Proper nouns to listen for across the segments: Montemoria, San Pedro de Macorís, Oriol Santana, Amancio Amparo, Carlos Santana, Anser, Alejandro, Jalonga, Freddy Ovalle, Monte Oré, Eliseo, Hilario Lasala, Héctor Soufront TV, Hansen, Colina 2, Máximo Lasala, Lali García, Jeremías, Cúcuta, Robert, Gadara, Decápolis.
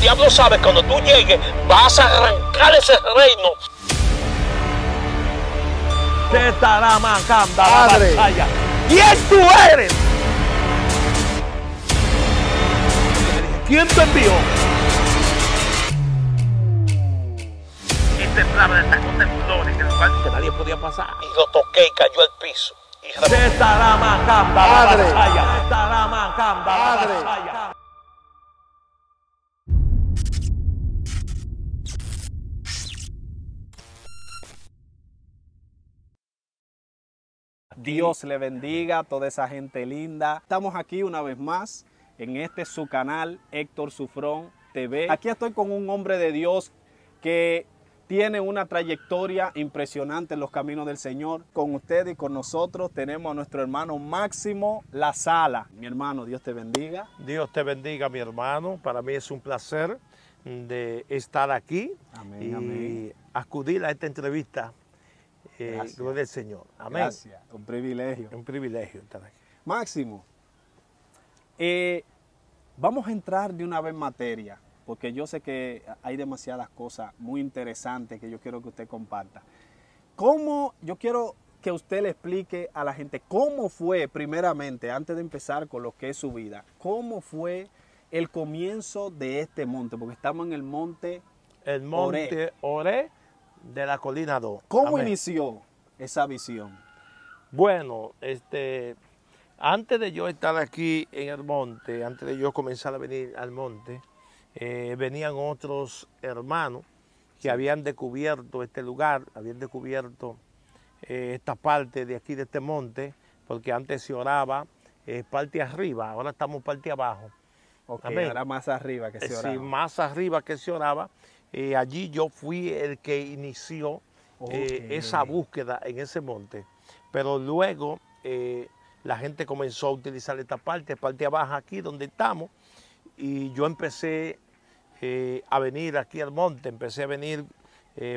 el diablo sabe que cuando tú llegues vas a arrancar ese reino. Te estará marcando la batalla. ¿Quién tú eres? ¿Quién te envió? Hice planes de tacos temblores en el cual nadie podía pasar. Y lo toqué y cayó al piso. Te estará marcando la batalla. Te estará marcando la batalla. Dios le bendiga a toda esa gente linda. Estamos aquí una vez más en este su canal Héctor Soufront TV. Aquí estoy con un hombre de Dios que tiene una trayectoria impresionante en los caminos del Señor. Con ustedes y con nosotros tenemos a nuestro hermano Máximo Lasala. Mi hermano, Dios te bendiga. Dios te bendiga, mi hermano. Para mí es un placer de estar aquí. Amén, y amén. Acudir a esta entrevista. Gloria al Señor. Amén. Gracias. Un privilegio. Un privilegio estar aquí. Máximo, vamos a entrar de una vez en materia, porque yo sé que hay demasiadas cosas muy interesantes que yo quiero que usted comparta. Yo quiero que usted le explique a la gente cómo fue, primeramente, antes de empezar con lo que es su vida, cómo fue el comienzo de este monte, porque estamos en el monte Oré. El monte Oré de la Colina 2. ¿Cómo inició esa visión? Bueno, antes de yo estar aquí en el monte, antes de yo comenzar a venir al monte, venían otros hermanos que habían descubierto este lugar, habían descubierto esta parte de aquí de este monte, porque antes se oraba parte arriba, ahora estamos parte abajo. Ok, ahora más arriba que se oraba. Sí, más arriba que se oraba. Allí yo fui el que inició esa búsqueda en ese monte, pero luego la gente comenzó a utilizar esta parte abajo aquí donde estamos, y yo empecé a venir aquí al monte, empecé a venir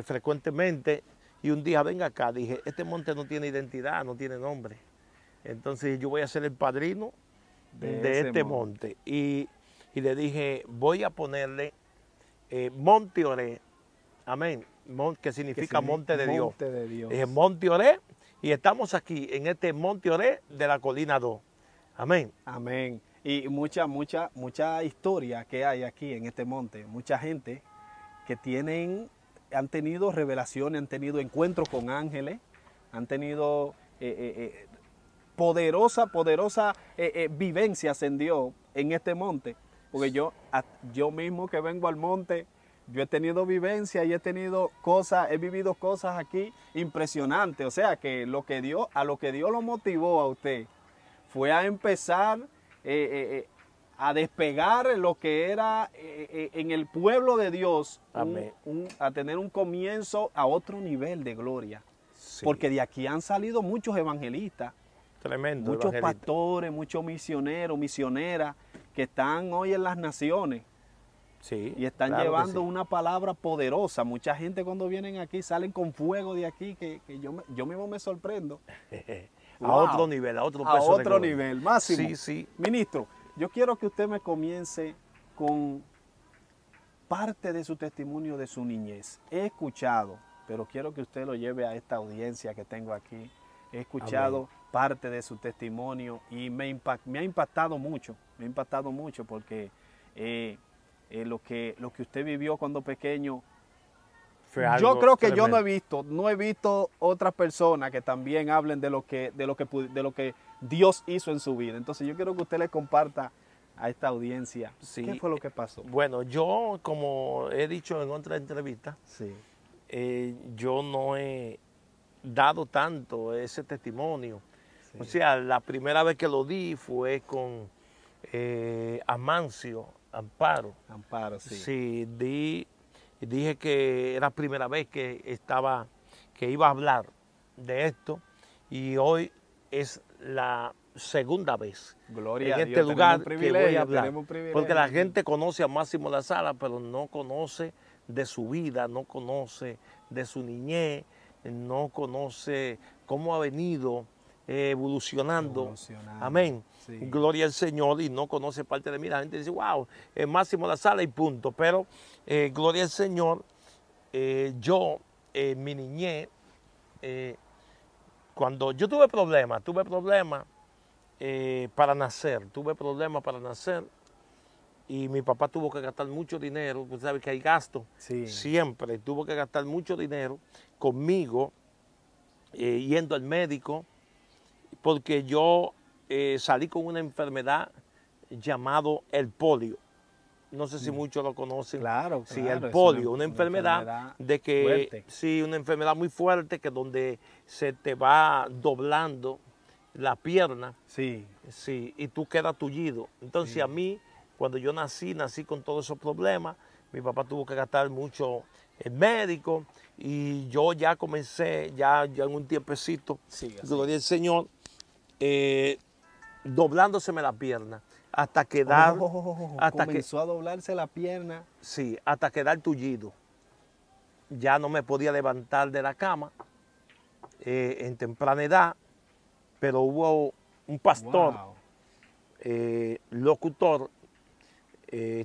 frecuentemente, y un día venga acá, dije, este monte no tiene identidad, no tiene nombre, entonces yo voy a ser el padrino de este monte, y le dije, voy a ponerle Monte Oré, amén, que significa monte de Dios. Monte Oré, y estamos aquí en este Monte Oré de la Colina 2, amén. Amén, y mucha historia que hay aquí en este monte, mucha gente que han tenido revelaciones, han tenido encuentros con ángeles, han tenido poderosas vivencias en Dios en este monte. Porque yo mismo que vengo al monte, yo he tenido vivencia y he vivido cosas aquí impresionantes. O sea que a lo que Dios lo motivó a usted fue a empezar a despegar lo que era en el pueblo de Dios, a tener un comienzo a otro nivel de gloria. Sí. Porque de aquí han salido muchos evangelistas, muchos pastores, muchos misioneros, misioneras, que están hoy en las naciones, sí, y están llevando una palabra poderosa. Mucha gente cuando vienen aquí salen con fuego de aquí, que yo mismo me sorprendo. Otro nivel, a otro nivel. Máximo, ministro, yo quiero que usted me comience con parte de su testimonio de su niñez. He escuchado, pero quiero que usted lo lleve a esta audiencia que tengo aquí. He escuchado parte de su testimonio y me ha impactado mucho porque lo que usted vivió cuando pequeño, yo creo que tremendo. Yo no he visto otras personas que también hablen de lo que Dios hizo en su vida. Entonces yo quiero que usted le comparta a esta audiencia qué fue lo que pasó. Bueno, yo, como he dicho en otra entrevista, yo no he dado tanto ese testimonio. O sea, la primera vez que lo di fue con Amancio Amparo. Amparo, sí. Sí, dije que era la primera vez que iba a hablar de esto, y hoy es la segunda vez. Gloria a Dios, en este lugar que voy a hablar. Porque la gente conoce a Máximo Lasala, pero no conoce de su vida, no conoce de su niñez, no conoce cómo ha venido evolucionando. Amén. Sí. Gloria al Señor, y no conoce parte de mí. La gente dice, wow, el Máximo Lasala y punto. Pero gloria al Señor, yo, mi niñez, cuando yo tuve problemas para nacer, y mi papá tuvo que gastar mucho dinero, pues sabes que hay gasto, sí, siempre tuvo que gastar mucho dinero conmigo, yendo al médico, porque yo salí con una enfermedad llamado el polio. No sé si muchos lo conocen. Claro, claro. Sí, el polio, una enfermedad de que fuerte. Sí, una enfermedad muy fuerte, que donde se te va doblando la pierna. Sí. Sí, y tú quedas tullido. Entonces, sí, a mí, cuando yo nací con todos esos problemas. Mi papá tuvo que gastar mucho el médico, y yo ya comencé, ya en un tiempecito, sí, gloria al Señor, doblándoseme la pierna, hasta quedar... comenzó a doblarse la pierna. Sí, hasta quedar tullido. Ya no me podía levantar de la cama en temprana edad, pero hubo un pastor, wow, locutor,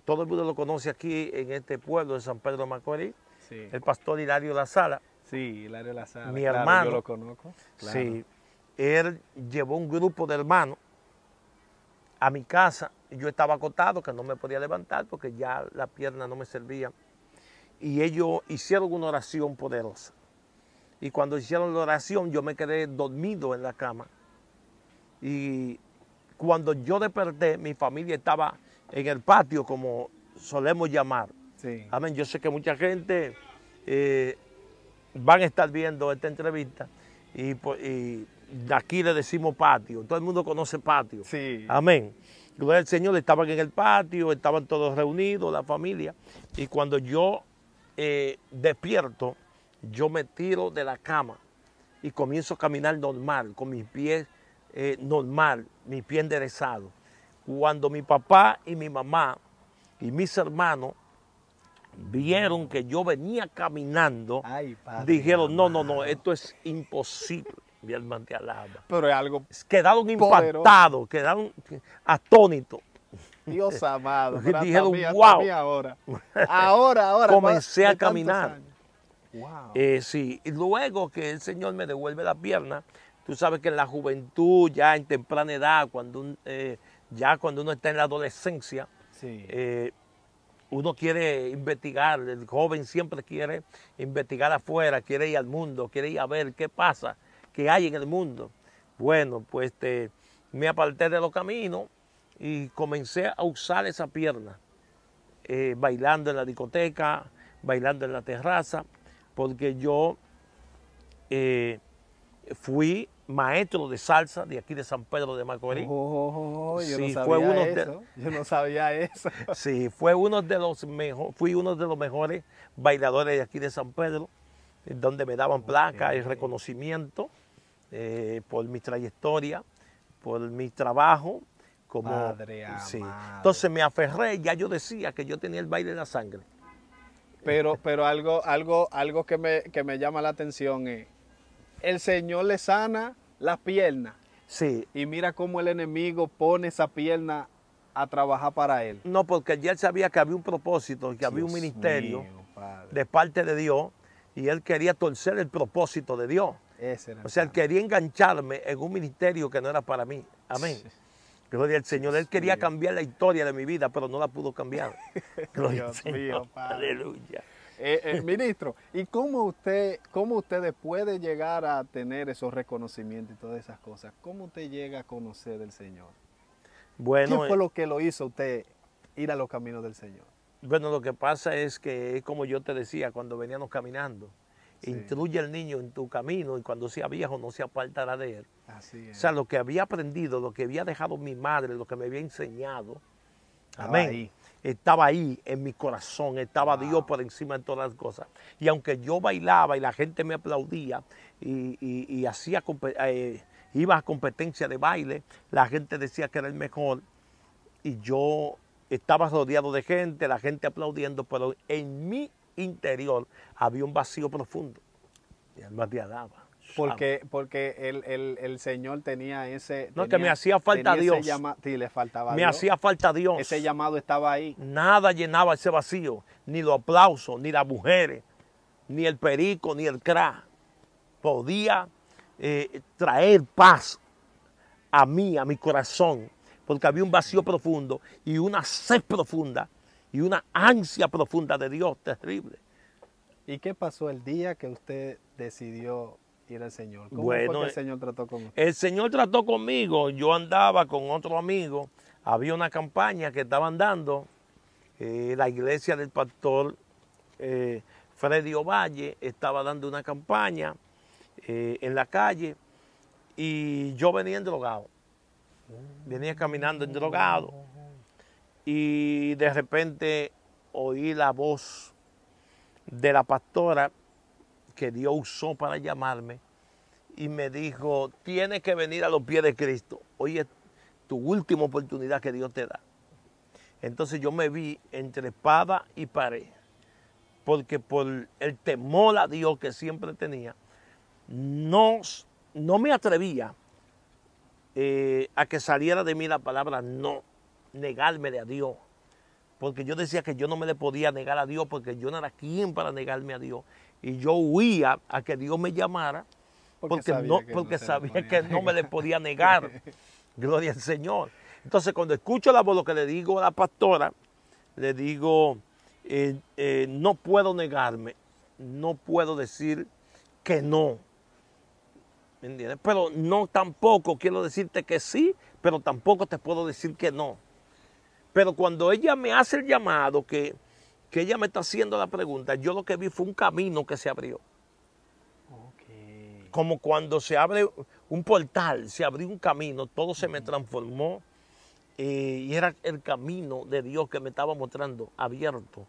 todo el mundo lo conoce aquí en este pueblo de San Pedro de Macorís, sí, el pastor Hilario Lasala. Sí, Hilario Lasala, mi claro, hermano, yo lo conozco. Claro. Sí, él llevó un grupo de hermanos a mi casa. Yo estaba acotado, que no me podía levantar porque ya la pierna no me servía. Y ellos hicieron una oración poderosa. Y cuando hicieron la oración, yo me quedé dormido en la cama. Y cuando yo desperté, mi familia estaba en el patio, como solemos llamar. Sí. Amén. Yo sé que mucha gente van a estar viendo esta entrevista, y de aquí le decimos patio. Todo el mundo conoce patio. Sí. Amén. Gloria al Señor, estaban en el patio, estaban todos reunidos, la familia. Y cuando yo despierto, yo me tiro de la cama y comienzo a caminar normal, con mis pies normal, mis pies enderezados. Cuando mi papá y mi mamá y mis hermanos vieron que yo venía caminando, ay, padre, dijeron, no, no, no, esto es imposible, mi hermano, te alaba. Pero es algo quedaron impactados, quedaron atónitos. Dios amado. Dijeron, wow. Ahora. Comencé a caminar. Wow. Sí, y luego que el Señor me devuelve la pierna, tú sabes que en la juventud, ya en temprana edad, cuando uno está en la adolescencia, sí, uno quiere investigar, el joven siempre quiere investigar afuera, quiere ir al mundo, quiere ir a ver qué pasa, qué hay en el mundo. Bueno, pues me aparté de los caminos y comencé a usar esa pierna, bailando en la discoteca, bailando en la terraza, porque yo fui maestro de salsa de aquí de San Pedro de Macorís. Yo no sabía eso. Sí, fui uno de los mejores bailadores de aquí de San Pedro, donde me daban placa y reconocimiento por mi trayectoria, por mi trabajo. Como, madre, sí. Entonces me aferré, ya yo decía que yo tenía el baile en la sangre. Pero algo que me llama la atención es, el Señor le sana las piernas. Sí. Y mira cómo el enemigo pone esa pierna a trabajar para él. No, porque ya él sabía que había un propósito, que había un ministerio de parte de Dios, y él quería torcer el propósito de Dios. O sea, él quería engancharme en un ministerio que no era para mí. Amén. Sí. Gloria al Señor. Él quería cambiar la historia de mi vida, pero no la pudo cambiar. Gloria al Señor. Dios mío, Padre. Aleluya. Ministro, ¿y cómo usted después de llegar a tener esos reconocimientos y todas esas cosas, cómo usted llega a conocer del Señor? Bueno, ¿qué fue lo que lo hizo usted ir a los caminos del Señor? Bueno, lo que pasa es que, como yo te decía, cuando veníamos caminando, sí, instruye al niño en tu camino, y cuando sea viejo no se apartará de él. Así es. O sea, lo que había aprendido, lo que había dejado mi madre, lo que me había enseñado, amén, estaba ahí en mi corazón, estaba, wow, Dios por encima de todas las cosas. Y aunque yo bailaba y la gente me aplaudía y hacía, iba a competencia de baile, la gente decía que era el mejor, y yo estaba rodeado de gente, la gente aplaudiendo, pero en mi interior había un vacío profundo. Mi alma te alaba. Porque el Señor tenía ese... No, que me hacía falta Dios. Sí, le faltaba Dios. Me hacía falta Dios. Ese llamado estaba ahí. Nada llenaba ese vacío, ni los aplausos, ni las mujeres, ni el perico, ni el cra. Podía traer paz a mí, a mi corazón, porque había un vacío profundo y una sed profunda y una ansia profunda de Dios terrible. ¿Y qué pasó el día que usted decidió ir al Señor? ¿Cómo fue que el Señor trató con usted? El Señor trató conmigo. Yo andaba con otro amigo. Había una campaña que estaban dando la iglesia del pastor Freddy Ovalle. Estaba dando una campaña en la calle y yo venía endrogado. Venía caminando endrogado y de repente oí la voz de la pastora que Dios usó para llamarme y me dijo, tienes que venir a los pies de Cristo. Hoy es tu última oportunidad que Dios te da. Entonces yo me vi entre espada y pared, porque por el temor a Dios que siempre tenía, no me atrevía a que saliera de mí la palabra no, negármele a Dios. Porque yo decía que yo no me le podía negar a Dios, porque yo no era quien para negarme a Dios. Y yo huía a que Dios me llamara, porque sabía que no me le podía negar. Gloria al Señor. Entonces, cuando escucho la voz, lo que le digo a la pastora, le digo, no puedo negarme, no puedo decir que no. ¿Me entiendes? Pero no tampoco quiero decirte que sí, pero tampoco te puedo decir que no. Pero cuando ella me hace el llamado, que ella me está haciendo la pregunta, yo lo que vi fue un camino que se abrió. Okay. Como cuando se abre un portal, se abrió un camino, todo se me transformó y era el camino de Dios que me estaba mostrando, abierto.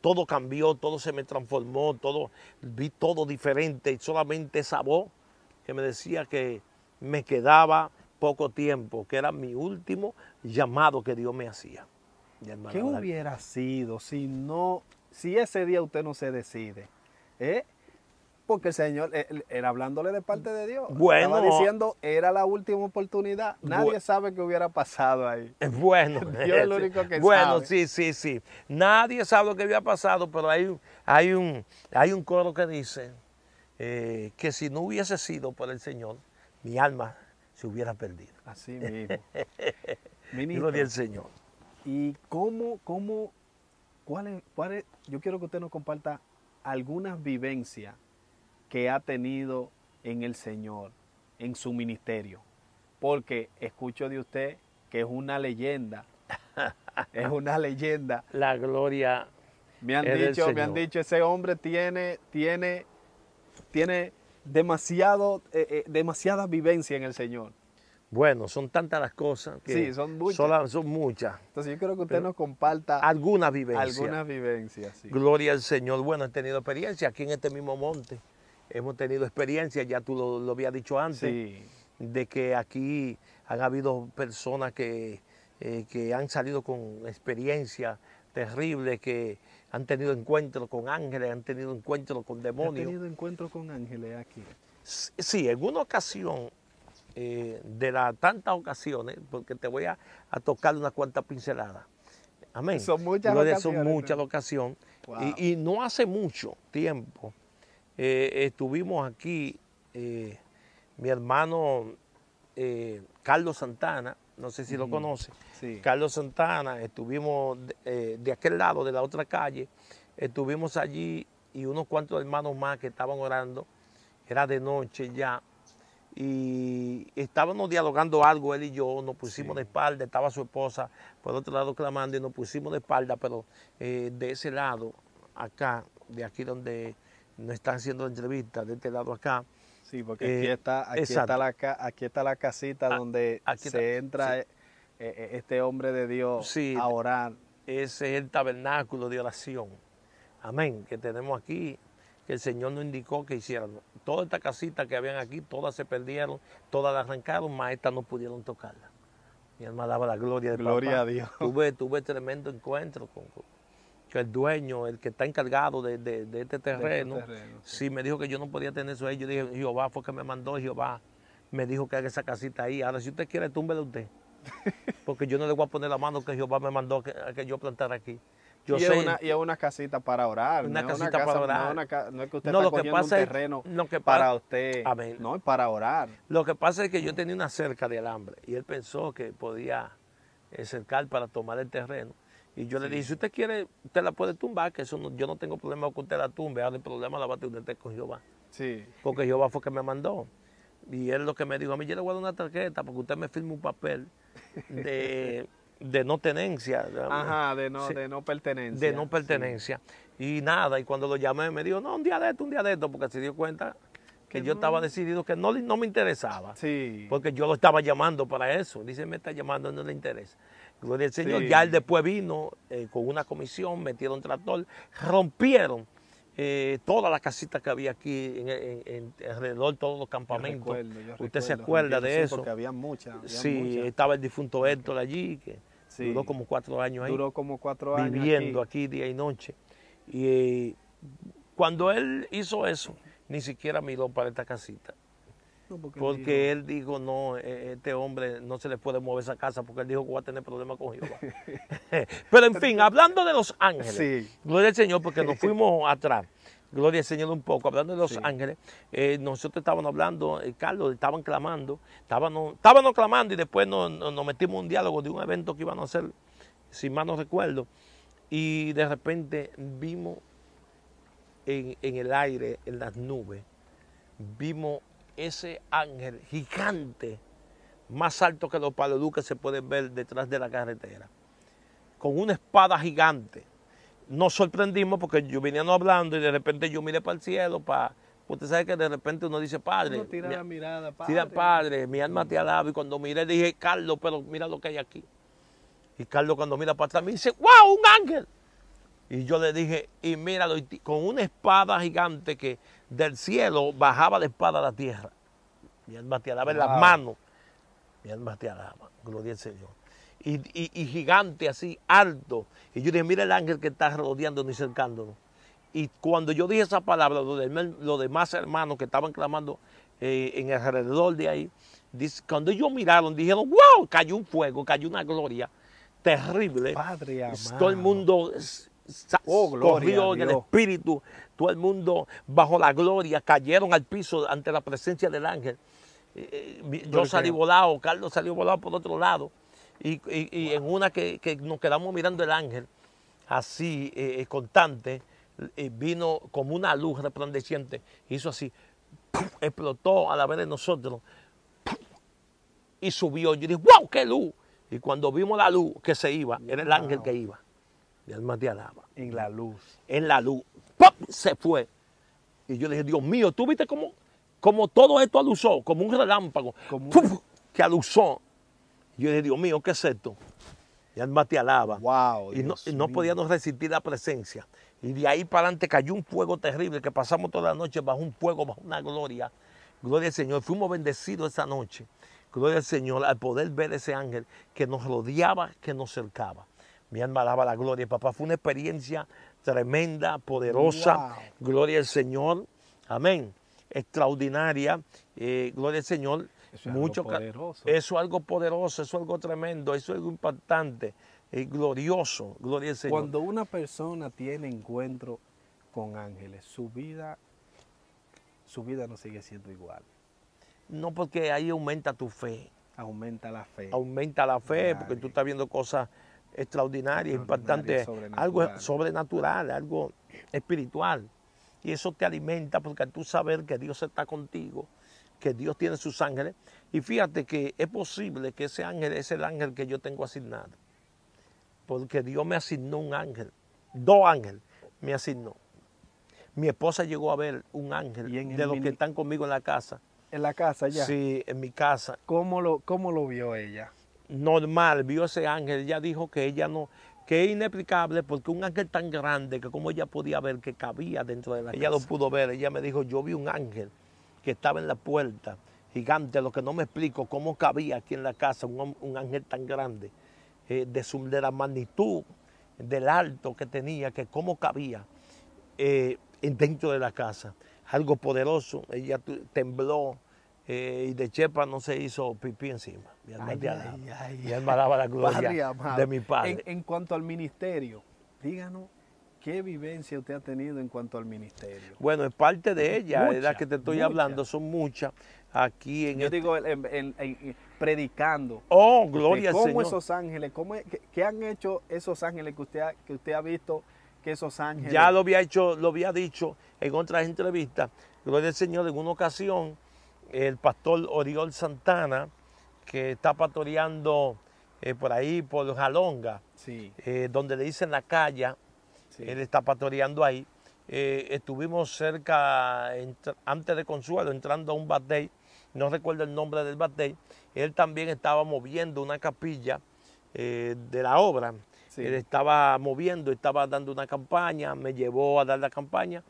Todo cambió, todo se me transformó, todo, vi todo diferente y solamente esa voz que me decía que me quedaba poco tiempo, que era mi último llamado que Dios me hacía. ¿Qué hubiera sido si ese día usted no se decide? Porque el Señor era hablándole de parte de Dios. Bueno, estaba diciendo, era la última oportunidad. Nadie sabe qué hubiera pasado ahí. Bueno, Dios es lo único que sabe. Sí. Nadie sabe lo que hubiera pasado, pero hay un coro que dice que si no hubiese sido por el Señor, mi alma se hubiera perdido. Así mismo. Ministro, gloria al Señor. ¿Y cuál es? Yo quiero que usted nos comparta algunas vivencias que ha tenido en el Señor, en su ministerio. Porque escucho de usted que es una leyenda. Es una leyenda. La gloria. Me han dicho, ese hombre tiene demasiada vivencia en el Señor. Bueno, son tantas las cosas que sí, son muchas. Entonces yo creo que usted nos comparta algunas vivencias. Sí. Gloria al Señor. Bueno, he tenido experiencia aquí en este mismo monte. Hemos tenido experiencia, ya tú lo habías dicho antes, de que aquí han habido personas que han salido con experiencia terrible, que han tenido encuentros con ángeles, han tenido encuentros con demonios. ¿Han tenido encuentros con ángeles aquí? Sí, en una ocasión. De las tantas ocasiones, porque te voy a tocar unas cuantas pinceladas. Amén. Son muchas ocasiones. Wow. Y no hace mucho tiempo estuvimos aquí, mi hermano Carlos Santana, no sé si lo conoce. Sí. Carlos Santana, estuvimos de aquel lado, de la otra calle, estuvimos allí y unos cuantos hermanos más que estaban orando, era de noche ya. Y estábamos dialogando algo, él y yo, nos pusimos de espalda, estaba su esposa por otro lado clamando y nos pusimos de espalda, pero de ese lado, acá, de aquí donde nos están haciendo la entrevista, de este lado acá. Sí, porque aquí está la casita donde entra este hombre de Dios a orar. Ese es el tabernáculo de oración, amén, que tenemos aquí, que el Señor nos indicó que hicieran. Todas estas casitas que habían aquí, todas se perdieron, todas las arrancaron, más estas no pudieron tocarlas. Mi alma daba la gloria de Papá. Gloria a Dios. Tuve tremendo encuentro con, que el dueño, el que está encargado de este terreno, sí, me dijo que yo no podía tener eso ahí. Yo dije, Jehová fue que me mandó, Jehová me dijo que haga esa casita ahí. Ahora, si usted quiere, túmbele usted. Porque yo no le voy a poner la mano que Jehová me mandó que yo plantara aquí. Yo sé, y es una casita para orar. Una casita para orar. No es que usted está cogiendo un terreno para usted. Amén. No, es para orar. Lo que pasa es que yo tenía una cerca de alambre y él pensó que podía cercar para tomar el terreno. Y yo le dije, si usted quiere, usted la puede tumbar, que eso no, yo no tengo problema que usted la tumbe. Ahora el problema la va a tener con Jehová. Sí. Porque Jehová fue que me mandó. Y él lo que me dijo, a mí yo le voy a dar una tarjeta porque usted me firma un papel de no tenencia. Ajá, de no pertenencia. De no pertenencia. Sí. Y nada, y cuando lo llamé me dijo, no, un día de esto, porque se dio cuenta que yo estaba decidido que no me interesaba. Sí. Porque yo lo estaba llamando para eso. Dice, me está llamando, no le interesa. Gloria al Señor. Sí. Ya él después vino con una comisión, metieron tractor, rompieron todas las casitas que había aquí alrededor de todos los campamentos. Usted se acuerda de eso. Porque había muchas. Sí, muchas. Estaba el difunto Héctor allí, que sí, duró como 4 años ahí. Duró como 4 años viviendo aquí día y noche. Y cuando él hizo eso, ni siquiera miró para esta casita. No, porque él dijo, no, este hombre no se le puede mover esa casa, porque él dijo que va a tener problemas con Jehová. Pero en fin, hablando de los ángeles, sí, gloria al Señor, porque nos fuimos atrás, gloria al Señor un poco, hablando de los ángeles, nosotros estábamos hablando, Carlos, estaban clamando, estábamos clamando y después nos metimos en un diálogo de un evento que iban a hacer, si mal no recuerdo, y de repente vimos en el aire, en las nubes, vimos ese ángel gigante, más alto que los paleduques se pueden ver detrás de la carretera, con una espada gigante. Nos sorprendimos porque yo veníamos hablando y de repente yo miré para el cielo, para... Usted sabe que de repente uno dice, Padre, uno tira la mirada, Padre. Tira, Padre, mi alma te alaba. Y cuando miré dije, Carlos, pero mira lo que hay aquí. Y Carlos cuando mira para atrás me dice, wow, un ángel. Y yo le dije, y míralo, con una espada gigante que del cielo bajaba la espada a la tierra. Mi alma te alaba en las manos. Mi alma te alaba, gloria al Señor. Y gigante así, alto. Y yo dije, mira el ángel que está rodeándonos y cercándonos. Y cuando yo dije esa palabra, los demás hermanos que estaban clamando en alrededor de ahí, cuando ellos miraron, dijeron, wow, cayó un fuego, cayó una gloria terrible. Padre amado. Todo el mundo... corrió en el espíritu, todo el mundo bajo la gloria, cayeron al piso ante la presencia del ángel. Yo salí volado, Carlos salió volado por otro lado, y en una que nos quedamos mirando el ángel, así, constante, vino como una luz resplandeciente, hizo así, ¡pum! Explotó a la vez de nosotros, ¡pum! Y subió. Yo dije, wow, qué luz. Y cuando vimos la luz que se iba, era el ángel que iba. Mi alma te alaba. En la luz. En la luz. ¡Pop! Se fue. Y yo le dije, Dios mío, tú viste como todo esto aluzó, como un relámpago, como... ¡Puf! Que aluzó. Yo le dije, Dios mío, ¿qué es esto? Mi alma te alaba. Wow, y no podíamos resistir la presencia. Y de ahí para adelante cayó un fuego terrible, que pasamos toda la noche bajo un fuego, bajo una gloria. Gloria al Señor. Fuimos bendecidos esa noche. Gloria al Señor, al poder ver ese ángel que nos rodeaba, que nos cercaba. Mi alma alaba la gloria, papá. Fue una experiencia tremenda, poderosa. Wow. Gloria al Señor. Amén. Extraordinaria. Gloria al Señor. Eso es algo poderoso. Eso es algo poderoso, eso es algo tremendo, eso es algo impactante, glorioso. Gloria al Señor. Cuando una persona tiene encuentro con ángeles, su vida no sigue siendo igual. No, porque ahí aumenta tu fe. Aumenta la fe. Aumenta la fe, claro, porque tú estás viendo cosas... extraordinaria, impactante, sobrenatural. Algo sobrenatural, algo espiritual. Y eso te alimenta porque tú sabes que Dios está contigo, que Dios tiene sus ángeles. Y fíjate que es posible que ese ángel es el ángel que yo tengo asignado. Porque Dios me asignó un ángel, 2 ángeles me asignó. Mi esposa llegó a ver un ángel de los que están conmigo en la casa. ¿En la casa ya? Sí, en mi casa. ¿Cómo lo vio ella? Normal, vio ese ángel, ella dijo que ella no, que es inexplicable porque un ángel tan grande que como ella podía ver que cabía dentro de la casa. Ella lo pudo ver, ella me dijo, yo vi un ángel que estaba en la puerta, gigante, lo que no me explico cómo cabía aquí en la casa un ángel tan grande, de la magnitud del alto que tenía, que cómo cabía dentro de la casa. Algo poderoso, ella tembló y de chepa no se hizo pipí encima. Mi alma, daba la gloria de mi padre. En cuanto al ministerio, díganos, ¿qué vivencia usted ha tenido en cuanto al ministerio? Bueno, es parte de ella, de la que te estoy hablando, son muchas. Aquí en predicando. Oh, gloria al Señor. ¿Cómo esos ángeles, qué han hecho esos ángeles que usted ha visto, que esos ángeles? Ya lo había hecho, lo había dicho en otras entrevistas. Gloria al Señor, en una ocasión, el pastor Oriol Santana, que está pastoreando por ahí, por Jalonga, sí, donde le dicen la calle. Sí. Él está pastoreando ahí. Estuvimos cerca, antes de Consuelo, entrando a un batey. No recuerdo el nombre del batey. Él también estaba moviendo una capilla de la obra. Sí. Él estaba moviendo, estaba dando una campaña. Me llevó a dar la campaña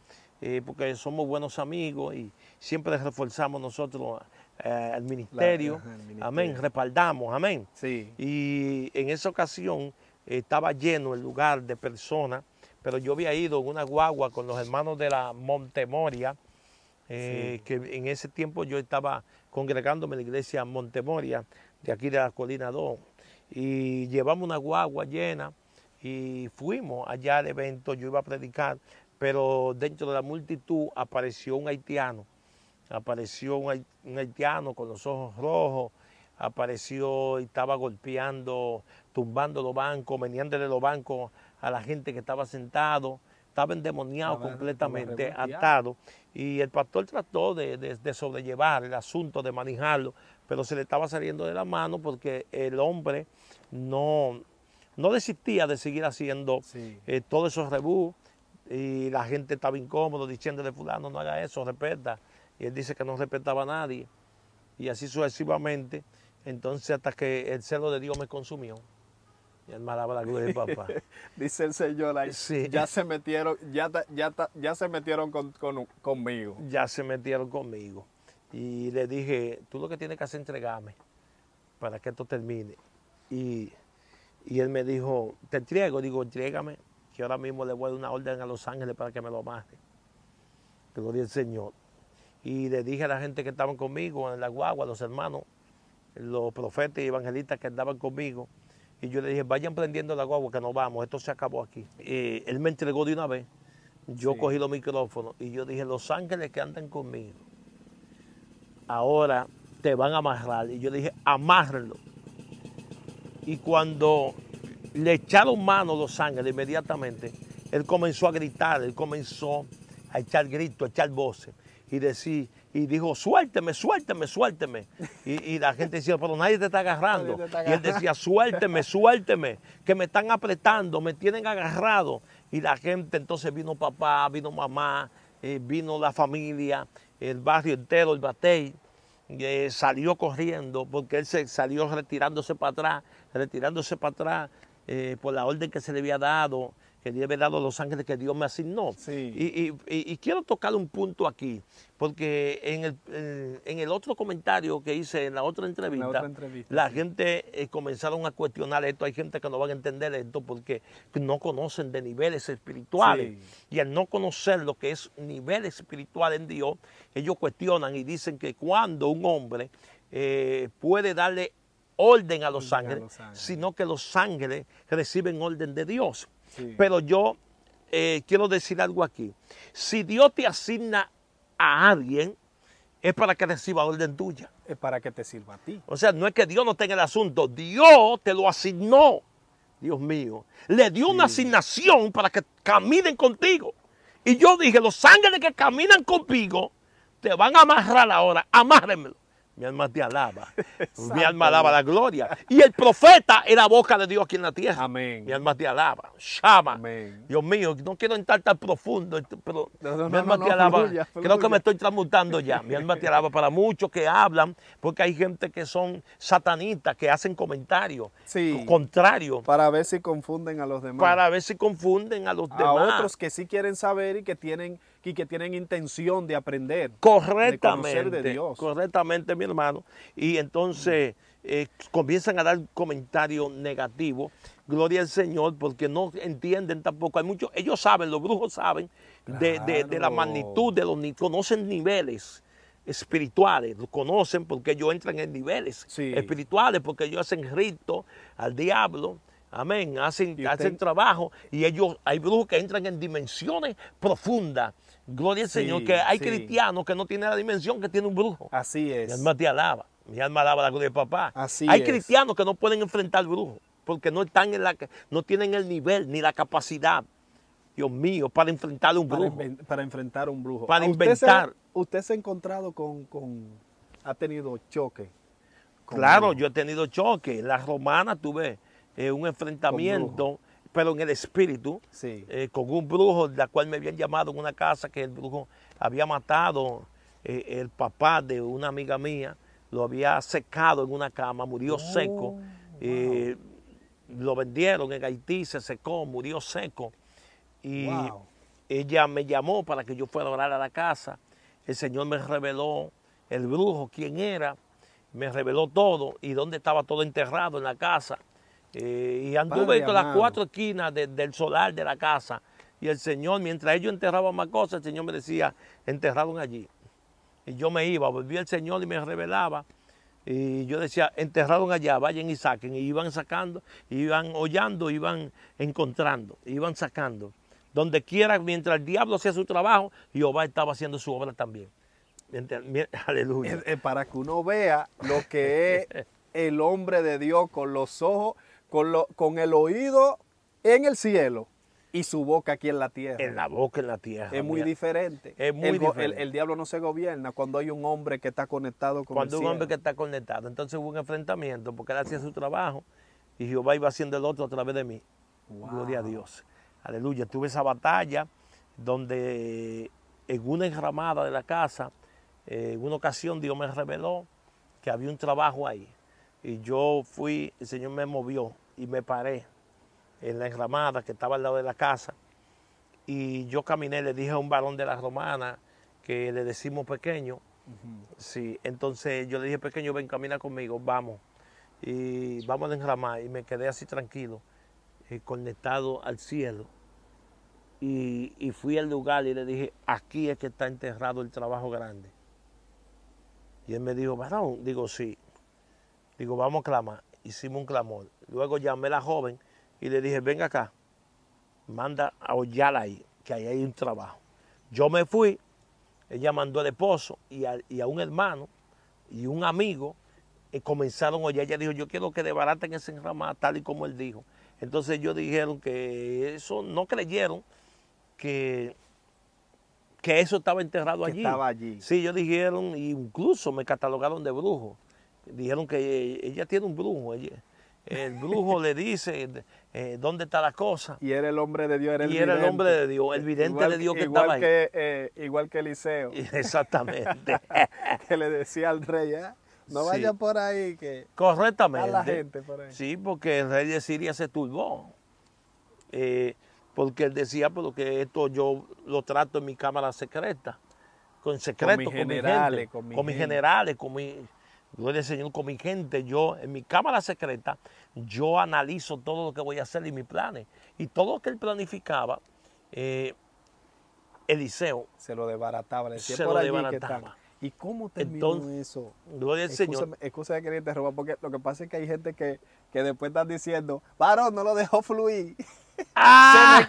porque somos buenos amigos y siempre reforzamos nosotros al ministerio. Amén, respaldamos, amén. Sí. Y en esa ocasión estaba lleno el lugar de personas, pero yo había ido en una guagua con los hermanos de la Montemoria, sí, que en ese tiempo yo estaba congregándome en la iglesia Montemoria, de aquí de la Colina 2, y llevamos una guagua llena y fuimos allá al evento. Yo iba a predicar, pero dentro de la multitud apareció un haitiano, con los ojos rojos, apareció y estaba golpeando, tumbando los bancos, meneándole los bancos a la gente que estaba sentado, estaba endemoniado, completamente atado. Y el pastor trató de sobrellevar el asunto, de manejarlo, pero se le estaba saliendo de la mano porque el hombre no desistía de seguir haciendo, sí, todos esos rebús, y la gente estaba incómoda diciéndole, fulano, no haga eso, respeta. Y él dice que no respetaba a nadie. Y así sucesivamente, entonces hasta que el celo de Dios me consumió. Mi alma daba la gloria de papá. Dice el Señor ahí, sí, ya se metieron, conmigo. Ya se metieron conmigo. Y le dije, tú lo que tienes que hacer es entregarme para que esto termine. Y él me dijo, te entrego. Digo, entrégame, que ahora mismo le voy a dar una orden a los ángeles para que me lo maten. Gloria al Señor. Y le dije a la gente que estaban conmigo en la guagua, los hermanos, los profetas y evangelistas que andaban conmigo, y yo le dije, vayan prendiendo la guagua que nos vamos, esto se acabó aquí. Él me entregó de una vez, yo, sí, cogí los micrófonos y yo dije, los ángeles que andan conmigo, ahora te van a amarrar. Y yo le dije, amárrenlo. Y cuando le echaron mano los ángeles, inmediatamente, él comenzó a gritar, él comenzó a echar gritos, a echar voces. Y decir, y dijo, suélteme, suélteme, suélteme. Y la gente decía, pero nadie te está agarrando. Y él decía, suélteme, suélteme, que me están apretando, me tienen agarrado. Y la gente, entonces vino papá, vino mamá, vino la familia, el barrio entero, el batey, salió corriendo, porque él se salió retirándose para atrás, por la orden que se le había dado, a los ángeles que Dios me asignó. Sí. Y quiero tocar un punto aquí, porque en el otro comentario que hice, en la otra entrevista la, sí, gente comenzaron a cuestionar esto. Hay gente que no van a entender esto porque no conocen de niveles espirituales. Sí. Y al no conocer lo que es nivel espiritual en Dios, ellos cuestionan y dicen que cuando un hombre puede darle orden a los ángeles, sino que los ángeles reciben orden de Dios. Sí. Pero yo quiero decir algo aquí. Si Dios te asigna a alguien, es para que reciba orden tuya. Es para que te sirva a ti. O sea, no es que Dios no tenga el asunto. Dios te lo asignó. Dios mío. Le dio, sí, una asignación para que caminen contigo. Y yo dije, los ángeles que caminan contigo te van a amarrar ahora. Amárrenmelo. Mi alma te alaba, mi alma alaba la gloria. Y el profeta es la boca de Dios aquí en la tierra. Amén. Mi alma te alaba, Shama. Amén. Dios mío, no quiero entrar tan profundo, pero mi alma te alaba. Fluya, fluya. Creo que me estoy transmutando ya. Mi alma te alaba para muchos que hablan, porque hay gente que son satanistas, que hacen comentarios, sí, contrarios. Para ver si confunden a los demás. Para ver si confunden a los demás. A otros que sí quieren saber y que tienen intención de aprender, correctamente, de conocer de Dios. Correctamente, mi hermano. Y entonces comienzan a dar comentarios negativos. Gloria al Señor, porque no entienden tampoco. Hay muchos, ellos saben, los brujos saben, claro, de la magnitud de los niveles, conocen niveles espirituales, los conocen porque ellos entran en niveles espirituales, porque ellos hacen rito al diablo, amén, hacen trabajo, y ellos, hay brujos que entran en dimensiones profundas. Gloria al Señor, que hay cristianos que no tienen la dimensión que tiene un brujo. Así es. Mi alma te alaba, mi alma alaba la gloria de papá. Así hay cristianos que no pueden enfrentar al brujo, porque no están en la, no tienen el nivel ni la capacidad, Dios mío, para enfrentar a un brujo. Para enfrentar a un brujo. Para inventar. ¿Usted se ha encontrado ha tenido choque? Claro, yo he tenido choque. La romana tuve un enfrentamiento, pero en el espíritu, con un brujo, la cual me habían llamado en una casa que el brujo había matado, el papá de una amiga mía, lo había secado en una cama, murió seco. Wow. Lo vendieron en Haití, se secó, murió seco. Y ella me llamó para que yo fuera a orar a la casa. El Señor me reveló el brujo, quién era, me reveló todo y dónde estaba todo enterrado en la casa. Y anduve en las cuatro esquinas del solar de la casa. Y el Señor, mientras ellos enterraban más cosas, el Señor me decía, enterraron allí. Y yo me iba, volvía el Señor y me revelaba. Y yo decía, enterraron allá, vayan y saquen. Y iban sacando, iban hollando, iban encontrando, iban sacando. Donde quiera, mientras el diablo hacía su trabajo, Jehová estaba haciendo su obra también. Aleluya. Para que uno vea lo que es el hombre de Dios con los ojos, con el oído en el cielo y su boca aquí en la tierra. En la boca en la tierra. Es muy diferente. Es muy diferente. El diablo no se gobierna cuando hay un hombre que está conectado con el cielo. Cuando hay un hombre que está conectado. Entonces hubo un enfrentamiento porque él hacía su trabajo y Jehová iba haciendo el otro a través de mí. Wow. Gloria a Dios. Aleluya, tuve esa batalla donde en una enramada de la casa, en una ocasión Dios me reveló que había un trabajo ahí. Y yo fui, el Señor me movió y me paré en la enramada que estaba al lado de la casa. Y yo caminé, le dije a un varón de la romana, que le decimos pequeño. Sí, entonces yo le dije, pequeño, ven, camina conmigo, vamos. Y vamos a enramar. Y me quedé así tranquilo, conectado al cielo. Y fui al lugar y le dije, aquí es que está enterrado el trabajo grande. Y él me dijo, varón, digo, sí. Digo, vamos a clamar. Hicimos un clamor. Luego llamé a la joven y le dije, venga acá, manda a hollar ahí, que ahí hay un trabajo. Yo me fui, ella mandó al esposo y a un hermano y un amigo, y comenzaron a hollar. Ella dijo, yo quiero que desbaraten ese enramada, tal y como él dijo. Entonces ellos dijeron que eso, no creyeron que eso estaba enterrado allí. Estaba allí. Sí, ellos dijeron, e incluso me catalogaron de brujo. Dijeron que ella tiene un brujo. El brujo le dice dónde está la cosa. Y era el hombre de Dios, era el vidente. Y era el hombre de Dios, el vidente de Dios que estaba ahí. Igual que Eliseo. Exactamente. Que le decía al rey, no vaya por ahí, que correctamente. A la gente por ahí. Sí, porque el rey de Siria se turbó. Porque él decía, pero que esto yo lo trato en mi cámara secreta. Con secreto, con mis generales, gloria al Señor, con mi gente. Yo, en mi cámara secreta, yo analizo todo lo que voy a hacer y mis planes. Y todo lo que él planificaba, Eliseo se lo desbarataba. Se lo desbarataba. ¿Y cómo terminó eso? Gloria al Señor. Excusa que le interrumpa, porque lo que pasa es que hay gente que después están diciendo, varón, no lo dejó fluir. ¡Ah!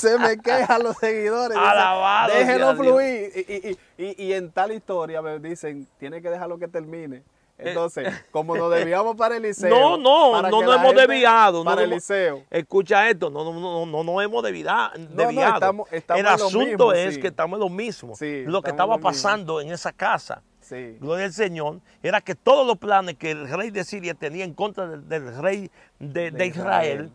Se me quejan los seguidores. Alabado, dicen, déjelo fluir. Y en tal historia me dicen, tiene que dejarlo que termine. Entonces, como nos desviamos para Eliseo. No nos hemos desviado. Escucha esto, no nos hemos desviado. Estamos el asunto mismo, es que estamos en lo mismo. Lo que estaba pasando en esa casa, gloria al Señor, era que todos los planes que el rey de Siria tenía en contra del rey de Israel,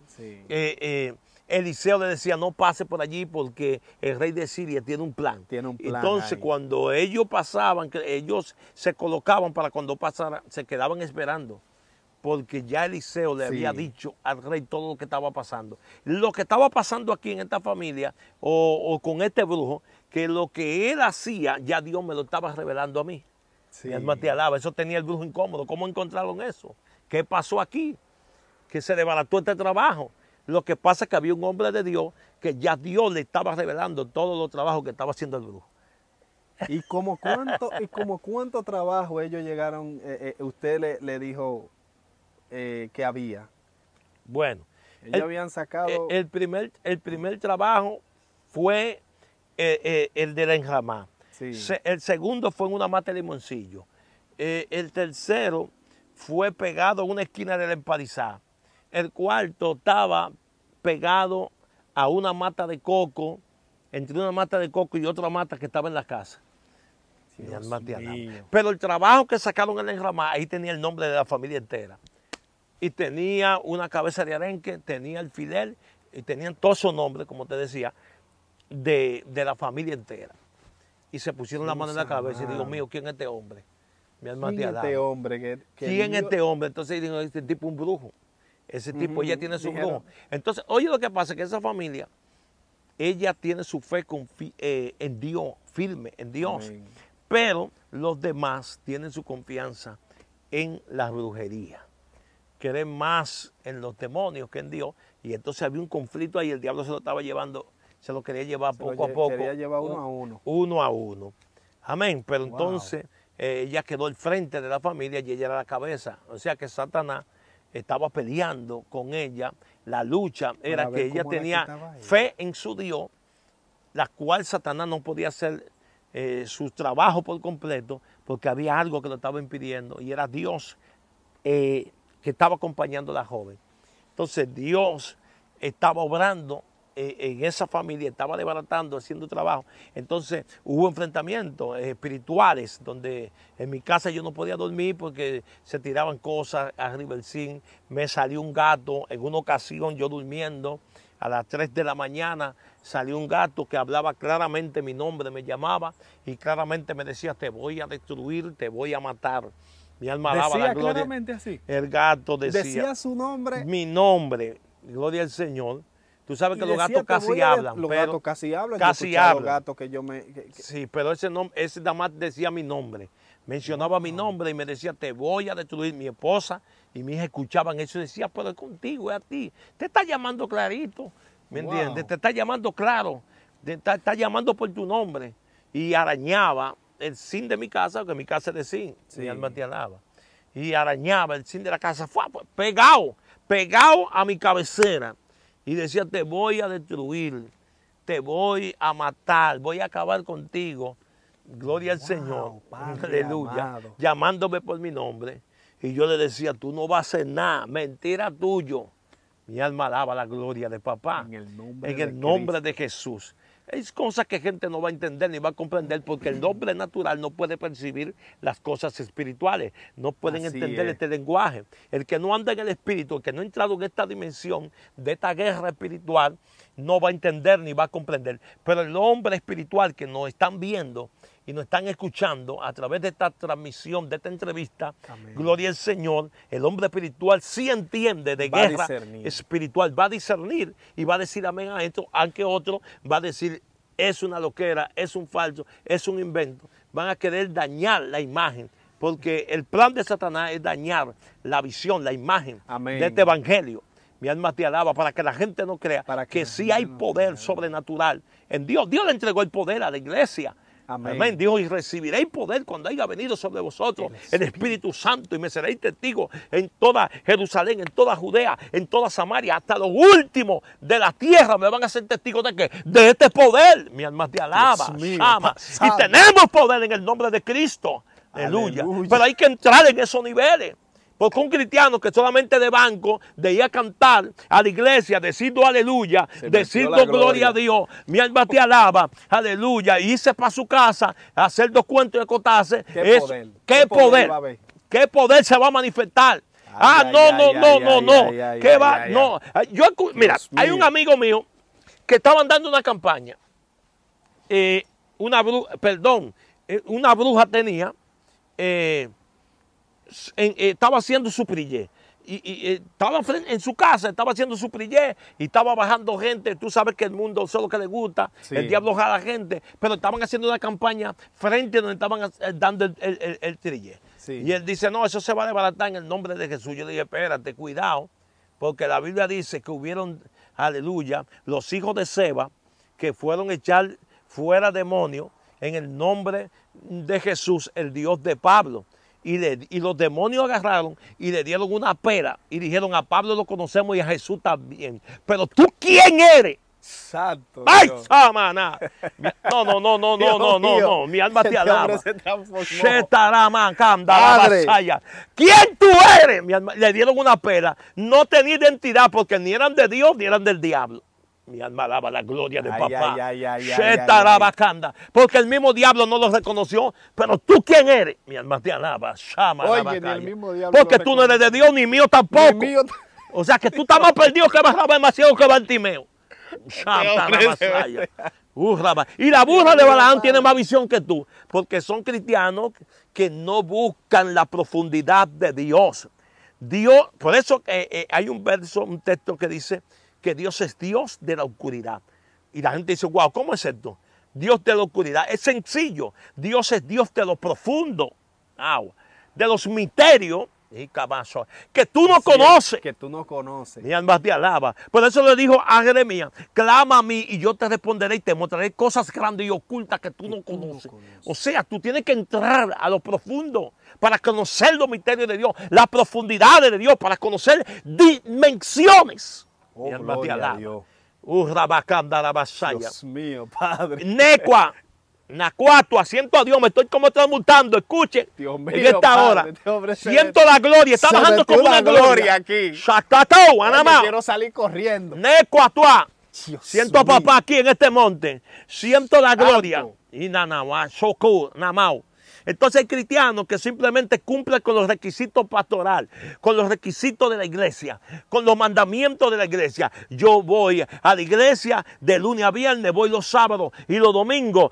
Eliseo le decía, no pase por allí porque el rey de Siria tiene un plan. Entonces, cuando ellos pasaban, ellos se colocaban para cuando pasara, se quedaban esperando. Porque ya Eliseo le había dicho al rey todo lo que estaba pasando. Lo que estaba pasando aquí en esta familia o con este brujo, que lo que él hacía, ya Dios me lo estaba revelando a mí. Sí. Te alaba. Eso tenía el brujo incómodo. ¿Cómo encontraron eso? ¿Qué pasó aquí? Que se desbarató este trabajo. Lo que pasa es que había un hombre de Dios que ya Dios le estaba revelando todos los trabajos que estaba haciendo el brujo. ¿Y como cuánto trabajo ellos llegaron? Usted le dijo que había. Bueno. Ellos habían sacado... El primer trabajo fue el de la enramada. Sí. El segundo fue en una mata de limoncillo. El tercero fue pegado a una esquina de la empalizada. El cuarto estaba pegado a una mata de coco, entre una mata de coco y otra mata que estaba en la casa. Pero el trabajo que sacaron en la enramada, ahí tenía el nombre de la familia entera. Y tenía una cabeza de arenque, tenía alfiler, y tenían todos esos nombres, como te decía, de la familia entera. Y se pusieron la mano en la cabeza y digo, mío, ¿quién es este hombre? Mi alma te alaba. ¿Quién es este hombre? ¿Quién es este hombre? Entonces digo, este tipo es un brujo. Ese tipo, ella tiene su brujo. Entonces, oye, lo que pasa es que esa familia, ella tiene su fe en Dios, firme en Dios. Amén. Pero los demás tienen su confianza en la brujería. Creen más en los demonios que en Dios. Y entonces había un conflicto ahí, el diablo se lo estaba llevando, se lo quería llevar poco a poco. Se lo quería llevar uno a uno. Uno a uno. Amén. Pero entonces ella quedó al frente de la familia y ella era la cabeza. O sea que Satanás estaba peleando con ella. La lucha era que ella tenía fe en su Dios, la cual Satanás no podía hacer su trabajo por completo porque había algo que lo estaba impidiendo y era Dios que estaba acompañando a la joven. Entonces Dios estaba obrando en esa familia, estaba desbaratando, haciendo trabajo. Entonces hubo enfrentamientos espirituales donde en mi casa yo no podía dormir porque se tiraban cosas arriba del zinc, me salió un gato, en una ocasión yo durmiendo, a las 3 de la mañana salió un gato que hablaba claramente mi nombre, me llamaba y claramente me decía, te voy a destruir, te voy a matar. Mi alma alaba la gloria. Claramente así. El gato decía. Decía su nombre. Mi nombre, gloria al Señor. Tú sabes que los gatos casi hablan. Los gatos casi hablan. Casi hablan. Los gatos que yo me... Sí, pero ese nombre, ese nada más decía mi nombre. Mencionaba mi nombre y me decía, te voy a destruir. Mi esposa y mis hijas escuchaban eso y decían, pero es contigo, es a ti. Te está llamando clarito, ¿me entiendes? Te está llamando claro. Te está llamando por tu nombre. Y arañaba el zinc de mi casa, porque mi casa es de zinc, mi alma te alaba. Y arañaba el zinc de la casa, fue pegado a mi cabecera. Y decía, te voy a destruir, te voy a matar, voy a acabar contigo. Gloria al Señor, Padre, aleluya, amado. Llamándome por mi nombre. Y yo le decía, tú no vas a hacer nada, mentira tuyo. Mi alma alaba la gloria de papá, en el nombre de Jesús. Es cosas que gente no va a entender ni va a comprender porque el hombre natural no puede percibir las cosas espirituales. No pueden entender este lenguaje. El que no anda en el espíritu, el que no ha entrado en esta dimensión de esta guerra espiritual, no va a entender ni va a comprender. Pero el hombre espiritual que nos están viendo y nos están escuchando a través de esta transmisión, de esta entrevista, amén, gloria al Señor, el hombre espiritual sí entiende de guerra espiritual, va a discernir y va a decir amén a esto, aunque otro va a decir es una loquera, es un falso, es un invento. Van a querer dañar la imagen, porque el plan de Satanás es dañar la visión, la imagen de este evangelio. Mi alma te alaba, para que la gente no crea que sí hay poder sobrenatural en Dios. Dios le entregó el poder a la iglesia. Amén. Amén. Dijo, y recibiréis poder cuando haya venido sobre vosotros el Espíritu Santo y me seréis testigos en toda Jerusalén, en toda Judea, en toda Samaria, hasta los últimos de la tierra me van a ser testigos de qué, de este poder. Mi alma te alaba, ama. Y tenemos poder en el nombre de Cristo. Aleluya. Aleluya. Pero hay que entrar en esos niveles. Porque un cristiano que solamente de banco, de ir a cantar a la iglesia, decirlo aleluya, decirlo gloria a Dios, mi alma te alaba, aleluya, y irse para su casa, hacer dos cuentos de cotarse, ¿qué poder se va a manifestar? Mira, hay un amigo mío que estaban dando una campaña, una bruja tenía... estaba haciendo su prillé estaba en su casa, estaba haciendo su prillé y estaba bajando gente. Tú sabes que el mundo es lo que le gusta, sí, el diablo jala gente, pero estaban haciendo una campaña frente a donde estaban dando el trillé. Sí. Y él dice, no, eso se va a desbaratar en el nombre de Jesús. Yo le dije, espérate, cuidado, porque la Biblia dice que hubieron, aleluya, los hijos de Seba que fueron a echar fuera demonios en el nombre de Jesús, el Dios de Pablo. Y los demonios agarraron y le dieron una pera y dijeron, a Pablo lo conocemos y a Jesús también, pero tú quién eres. Santo. ¡Ay, samaná! No, no, no, no, Dios, no, no, no, no. Mi alma te alaba. ¿Quién tú eres? Mi alma, le dieron una pera. No tenía identidad porque ni eran de Dios ni eran del diablo. Mi alma alaba la gloria de papá. Porque el mismo diablo no los reconoció. Pero tú quién eres. Mi alma te alaba. Oye, ni el mismo diablo porque tú no eres de Dios ni mío tampoco. Ni mío o sea que tú estás más perdido que Barrabás que Bartimeo. Y la burra de Balaam tiene más visión que tú, porque son cristianos que no buscan la profundidad de Dios. Dios, por eso hay un verso, un texto que dice que Dios es Dios de la oscuridad. Y la gente dice, wow, ¿cómo es esto? Dios de la oscuridad. Es sencillo. Dios es Dios de lo profundo, de los misterios. Que tú no conoces. Que tú no conoces. Mi alma te alaba. Por eso le dijo a Jeremías, clama a mí y yo te responderé y te mostraré cosas grandes y ocultas que tú no conoces. O sea, tú tienes que entrar a lo profundo para conocer los misterios de Dios, las profundidades de Dios, para conocer dimensiones. Mi alma te alaba. Dios mío, Padre. Necua. Nacuatua, siento a Dios, me estoy como transmutando, escuchen, Dios mío, en esta padre, hora, siento la gloria, está bajando como una gloria aquí, Shacatau, Anamá, quiero salir corriendo, Necuatua, siento a papá aquí en este monte, siento la gloria, y Nanamá, Shoku, Namau. Entonces hay cristianos que simplemente cumplen con los requisitos pastorales, con los requisitos de la iglesia, con los mandamientos de la iglesia. Yo voy a la iglesia de lunes a viernes, voy los sábados y los domingos.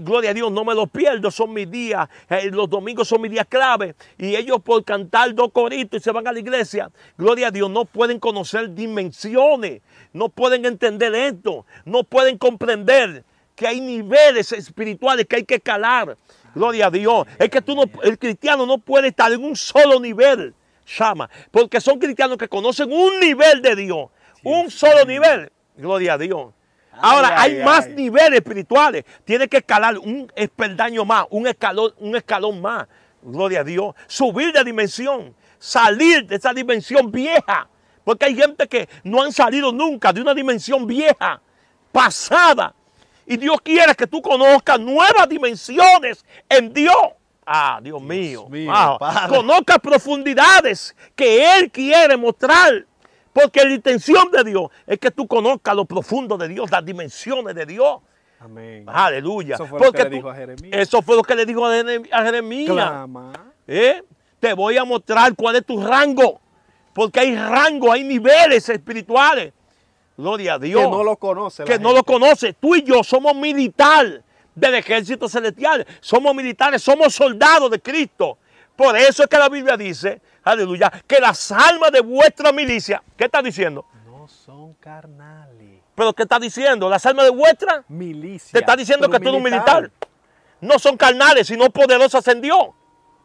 Gloria a Dios, no me los pierdo, son mis días. Los domingos son mis días clave. Y ellos por cantar dos coritos y se van a la iglesia, gloria a Dios, no pueden conocer dimensiones, no pueden entender esto, no pueden comprender que hay niveles espirituales que hay que escalar. Gloria a Dios. Es que tú no, el cristiano no puede estar en un solo nivel, Shama, porque son cristianos que conocen un nivel de Dios, un solo nivel. Gloria a Dios. Ahora hay más niveles espirituales. Tiene que escalar un peldaño más, un escalón más. Gloria a Dios. Subir de dimensión, salir de esa dimensión vieja, porque hay gente que no han salido nunca de una dimensión vieja, pasada. Y Dios quiere que tú conozcas nuevas dimensiones en Dios. Ah, Dios mío. Conozca profundidades que Él quiere mostrar. Porque la intención de Dios es que tú conozcas lo profundo de Dios, las dimensiones de Dios. Amén. Aleluya. Eso fue lo que le dijo a Jeremías. Eso fue lo que le dijo a Jeremías. Clama. Te voy a mostrar cuál es tu rango. Porque hay rango, hay niveles espirituales. Gloria a Dios. Que no lo conoce. Que no lo conoce. Tú y yo somos militar del ejército celestial. Somos militares, somos soldados de Cristo. Por eso es que la Biblia dice, aleluya, que las almas de vuestra milicia, ¿qué está diciendo? No son carnales. ¿Pero qué está diciendo? Las almas de vuestra milicia. Te está diciendo que tú eres un militar. No son carnales, sino poderosas en Dios.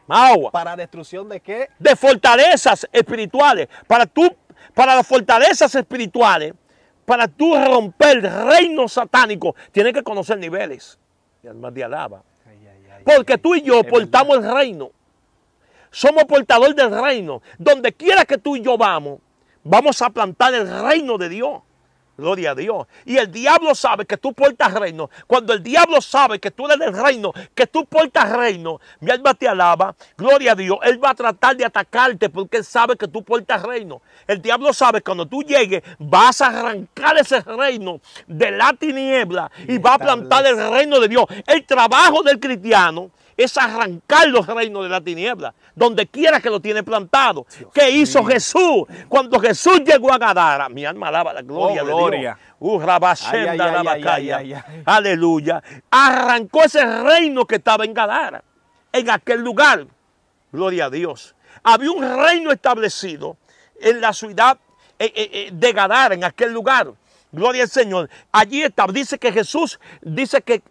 Agua. ¿Para destrucción de qué? De fortalezas espirituales. Para las fortalezas espirituales. Para tú romper el reino satánico, tienes que conocer niveles. Y alma te alaba. Porque tú y yo portamos el reino. Somos portadores del reino. Donde quiera que tú y yo vamos, vamos a plantar el reino de Dios. Gloria a Dios. Y el diablo sabe que tú portas reino. Cuando el diablo sabe que tú eres del reino, que tú portas reino, mi alma te alaba, gloria a Dios, él va a tratar de atacarte porque él sabe que tú portas reino. El diablo sabe que cuando tú llegues vas a arrancar ese reino de la tiniebla y va a plantar el reino de Dios. El trabajo del cristiano es arrancar los reinos de la tiniebla, donde quiera que lo tiene plantado. ¿Qué hizo Jesús? Cuando Jesús llegó a Gadara, mi alma alaba la gloria de Dios. Aleluya. Arrancó ese reino que estaba en Gadara, en aquel lugar. Gloria a Dios. Había un reino establecido en la ciudad de Gadara, en aquel lugar. Gloria al Señor. Allí está. Dice que Jesús dice que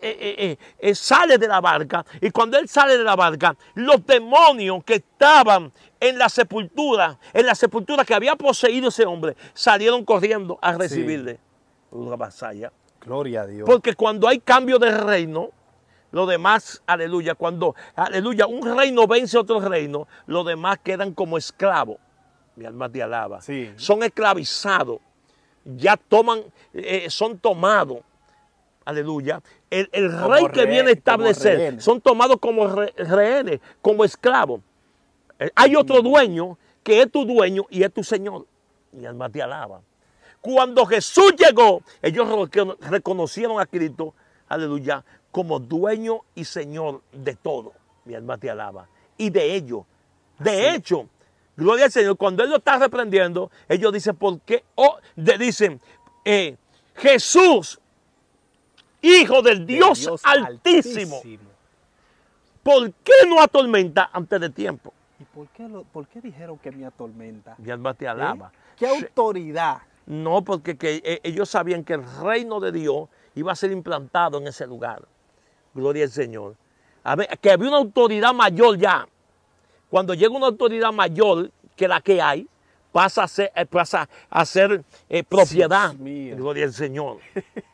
sale de la barca. Y cuando él sale de la barca, los demonios que estaban en la sepultura que había poseído ese hombre, salieron corriendo a recibirle. Sí. Una vasalla. Gloria a Dios. Porque cuando hay cambio de reino, lo demás, aleluya, cuando, aleluya, un reino vence otro reino, los demás quedan como esclavos. Mi alma te alaba. Sí. Son esclavizados. Ya toman, son tomados, aleluya, el rey que viene a establecer, son tomados como rehenes, como esclavos. Hay otro dueño que es tu dueño y es tu Señor. Mi alma te alaba. Cuando Jesús llegó, ellos reconocieron a Cristo, aleluya, como dueño y Señor de todo. Mi alma te alaba. Y de ellos, de hecho, gloria al Señor, cuando Él lo está reprendiendo, ellos dicen, ¿por qué? O le dicen, Jesús, Hijo del Dios Altísimo, ¿por qué no atormenta antes de tiempo? ¿Y por qué dijeron que me atormenta? Mi alma te alaba. ¿Qué autoridad? No, porque ellos sabían que el reino de Dios iba a ser implantado en ese lugar. Gloria al Señor. A ver, que había una autoridad mayor ya. Cuando llega una autoridad mayor que la que hay, pasa a ser propiedad. Gloria al Señor.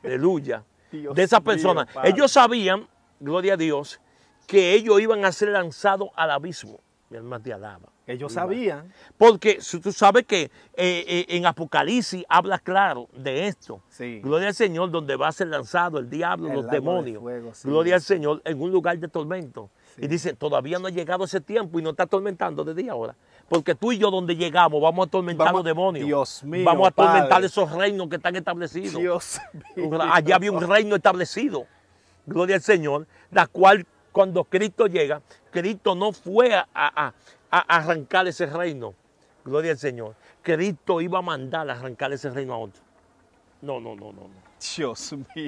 Aleluya. Dios de esa persona. Mío, ellos sabían, gloria a Dios, que ellos iban a ser lanzados al abismo. Mi alma te alaba. Ellos sabían. Porque tú sabes que en Apocalipsis habla claro de esto. Sí. Gloria al Señor, donde va a ser lanzado el diablo, los demonios. Fuego, sí. Gloria al Señor, en un lugar de tormento. Sí. Y dice, todavía no ha llegado ese tiempo y no está atormentando desde ahora. Porque tú y yo donde llegamos vamos a atormentar los demonios. Dios mío, vamos a atormentar esos reinos que están establecidos. Dios mío. Allá había un reino establecido. Gloria al Señor, la cual cuando Cristo llega, Cristo no fue a arrancar ese reino. Gloria al Señor. Cristo iba a mandar a arrancar ese reino a otro. No, no, no, no, no. Dios mío. ¿Qué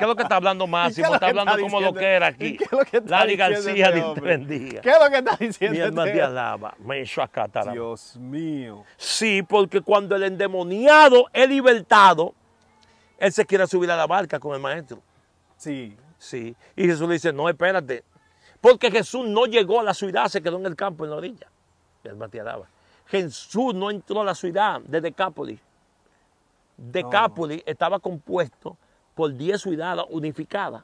es lo que está hablando Máximo? Está hablando como lo que era aquí. Lali García te bendiga. ¿Qué es lo que está diciendo? Mi alma te alaba. Dios mío. Sí, porque cuando el endemoniado es libertado, él se quiere subir a la barca con el maestro. Sí. Sí. Y Jesús le dice, no, espérate. Porque Jesús no llegó a la ciudad, se quedó en el campo, en la orilla. Mi alma te alaba. Jesús no entró a la ciudad de Decápolis. Decápolis estaba compuesto por 10 ciudades unificadas.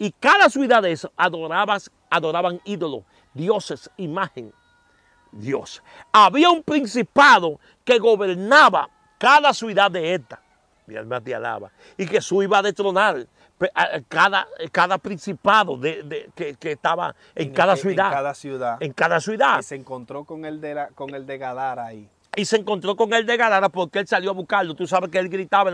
Y cada ciudad de esas adoraban ídolos, dioses, imagen, Dios. Había un principado que gobernaba cada ciudad de esta. Mi alma te alaba. Y Jesús iba a destronar cada principado que estaba en cada ciudad. En cada ciudad. En cada ciudad. Y se encontró con el de Gadara ahí. Y se encontró con el de Gadara porque él salió a buscarlo. Tú sabes que él gritaba,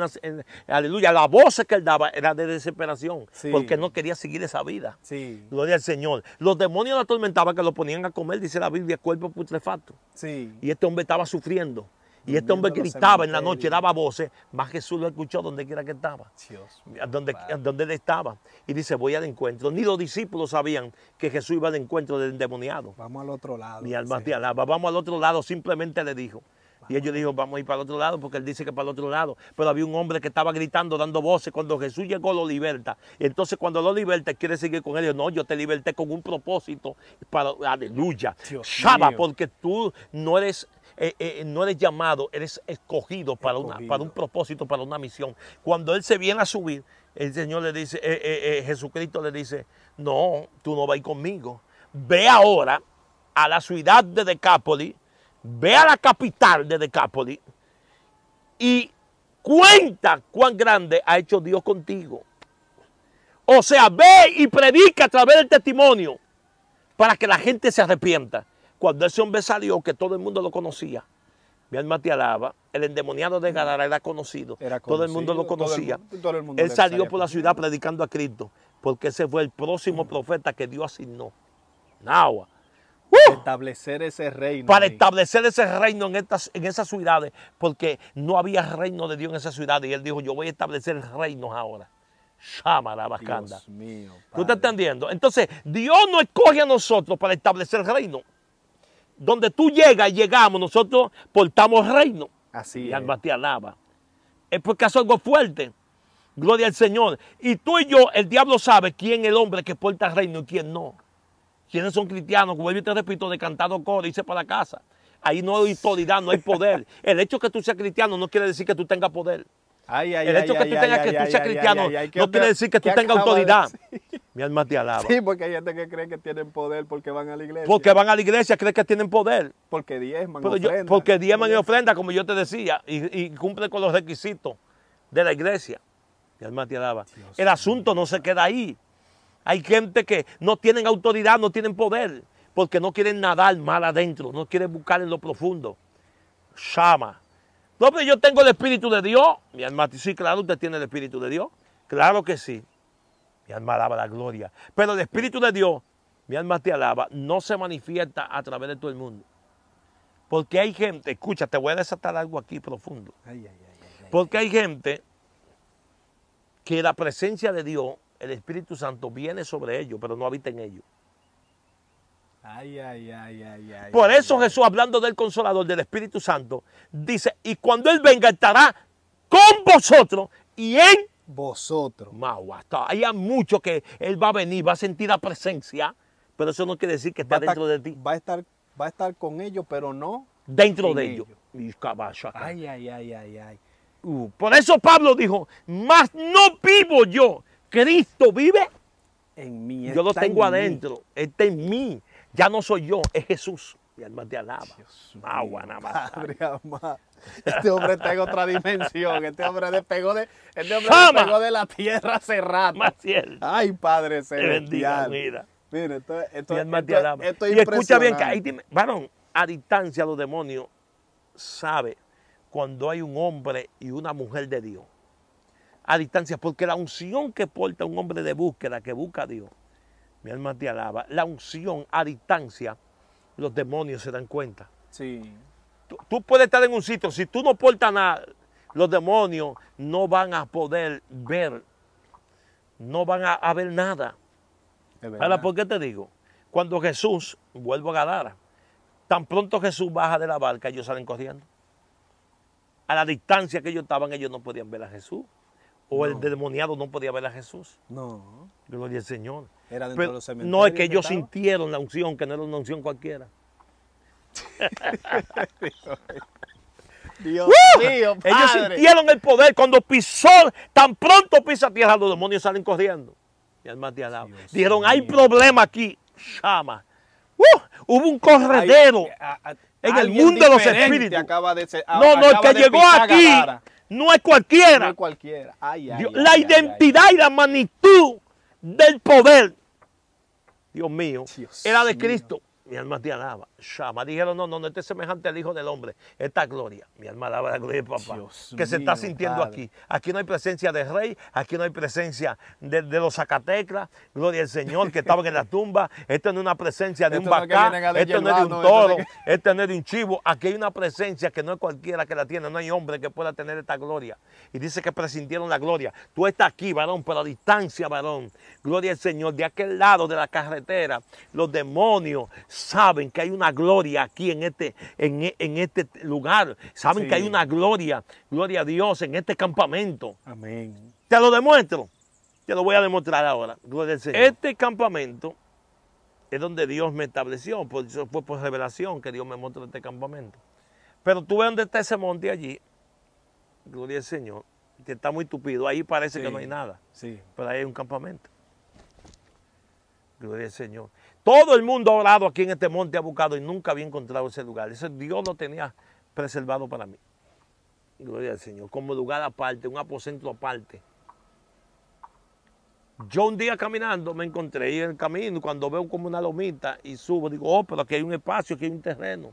aleluya, las voces que él daba era de desesperación. Sí. Porque no quería seguir esa vida. Sí. Gloria al Señor. Los demonios lo atormentaban que lo ponían a comer, dice la Biblia, cuerpo putrefacto. Sí. Y este hombre estaba sufriendo. Y este hombre gritaba en la noche, daba voces, más Jesús lo escuchó donde quiera que estaba. Dios mío, donde él estaba. Y dice, voy al encuentro. Ni los discípulos sabían que Jesús iba al encuentro del endemoniado. Vamos al otro lado. Mi alma te alaba. Vamos al otro lado, simplemente le dijo. Y ellos dijeron, vamos a ir para el otro lado, porque él dice que para el otro lado. Pero había un hombre que estaba gritando, dando voces. Cuando Jesús llegó, lo liberta. Y entonces cuando lo liberta, quiere seguir con él. No, yo te liberté con un propósito. Aleluya. Shaba, porque tú no eres... no eres llamado, eres escogido para un propósito, para una misión. Cuando él se viene a subir, el Señor le dice, Jesucristo le dice, no, tú no vas a ir conmigo. Ve ahora a la ciudad de Decápolis, ve a la capital de Decápolis y cuenta cuán grande ha hecho Dios contigo. O sea, ve y predica a través del testimonio para que la gente se arrepienta. Cuando ese hombre salió, que todo el mundo lo conocía, mi alma te alaba, el endemoniado de Gadara era conocido, todo el mundo lo conocía. Todo el mundo él salió por la ciudad predicando a Cristo, porque ese fue el próximo profeta que Dios asignó. Nahua. Establecer ese reino. Para establecer ese reino en esas ciudades, porque no había reino de Dios en esas ciudades. Y él dijo, yo voy a establecer reinos ahora. Shamarabacanda. Dios mío. Padre. ¿Tú estás entendiendo? Entonces, Dios no escoge a nosotros para establecer reino. donde tú llegas y llegamos, nosotros portamos reino. Así es. Y alma te alaba. Es porque hace algo fuerte. Gloria al Señor. Y tú y yo, el diablo sabe quién es el hombre que porta reino y quién no. Quienes son cristianos, como yo te repito, de cantado coro, hice para casa. Ahí no hay autoridad, no hay poder. El hecho que tú seas cristiano no quiere decir que tú tengas poder. El hecho que tú tengas que tú seas cristiano no quiere decir que tú tengas autoridad. Mi alma te alaba. Sí, porque hay gente que cree que tienen poder porque van a la iglesia. Porque van a la iglesia, creen que tienen poder. Porque diezman y ofrendan. Porque diezman y ofrenda, como yo te decía, y cumplen con los requisitos de la iglesia. Mi alma te alaba. El asunto no se queda ahí. Hay gente que no tienen autoridad, no tienen poder, porque no quieren nadar mal adentro, no quieren buscar en lo profundo. Llama. No, pero yo tengo el Espíritu de Dios. Mi alma, sí, claro, usted tiene el Espíritu de Dios. Claro que sí. Mi alma alaba la gloria. Pero el Espíritu de Dios, mi alma te alaba, no se manifiesta a través de todo el mundo. Porque hay gente, escucha, te voy a desatar algo aquí profundo. Porque hay gente que la presencia de Dios, el Espíritu Santo, viene sobre ellos, pero no habita en ellos. Por eso Jesús, hablando del Consolador, del Espíritu Santo, dice, y cuando Él venga, estará con vosotros y en vosotros. Hay mucho que Él va a venir, va a sentir la presencia, pero eso no quiere decir que está dentro de ti. Va a estar con ellos, pero no dentro de ellos. Por eso Pablo dijo, mas no vivo yo, Cristo vive en mí. Yo lo tengo adentro, está en mí. Ya no soy yo, es Jesús. Mi alma te alaba. Padre amado. Este hombre está en otra dimensión. Este hombre despegó de la tierra hace rato. Ay, Padre celestial. Mira, mi alma te alaba. Y escucha bien que ahí, varón, a distancia los demonios sabe cuando hay un hombre y una mujer de Dios. A distancia, porque la unción que porta un hombre de búsqueda, que busca a Dios, mi alma te alaba, la unción a distancia, los demonios se dan cuenta. Sí. Tú puedes estar en un sitio, si tú no portas nada, los demonios no van a poder ver, no van a ver nada. Ahora, ¿por qué te digo? Cuando Jesús, vuelvo a Gadara, tan pronto Jesús baja de la barca, ellos salen corriendo. A la distancia que ellos estaban, ellos no podían ver a Jesús. O el demoniado no podía ver a Jesús. No. Gloria al Señor. Era dentro de los cementerios. No, es que ellos sintieron la unción, que no era una unción cualquiera. Dios mío, Padre. Ellos sintieron el poder. Cuando pisó, tan pronto pisa tierra, los demonios salen corriendo. Mi alma te alaba. Dijeron, hay problema aquí. Llama. Hubo un corredero en el mundo de los espíritus. El que llegó aquí. No es cualquiera. No es cualquiera. La identidad y la magnitud del poder, Dios mío, era de Cristo. Mi alma te alaba. Shama. Dijeron, no, este es semejante al Hijo del Hombre. Esta gloria. Mi alma alaba la gloria de papá. Se está sintiendo aquí. Aquí no hay presencia de rey. Aquí no hay presencia de los Zacatecas. Gloria al Señor que estaban en la tumba. Esta no es una presencia de un bacán. Esto no es de un toro. Esto no es de un chivo. Aquí hay una presencia que no es cualquiera que la tiene. No hay hombre que pueda tener esta gloria. Y dice que presintieron la gloria. Tú estás aquí, varón, pero a distancia, varón. Gloria al Señor. De aquel lado de la carretera, los demonios saben que hay una gloria aquí en este lugar. Saben que hay una gloria, gloria a Dios, en este campamento. Amén. Te lo demuestro. Te lo voy a demostrar ahora. Gloria al Señor. Este campamento es donde Dios me estableció. Por eso fue por revelación que Dios me mostró este campamento. Pero tú ves dónde está ese monte allí. Gloria al Señor. Que está muy tupido. Ahí parece que no hay nada. Sí. Pero ahí hay un campamento. Gloria al Señor. Todo el mundo ha orado aquí en este monte, ha buscado y nunca había encontrado ese lugar. Eso Dios lo tenía preservado para mí. Gloria al Señor. Como lugar aparte, un aposento aparte. Yo un día caminando me encontré en el camino, cuando veo como una lomita y subo, digo, pero aquí hay un espacio, aquí hay un terreno.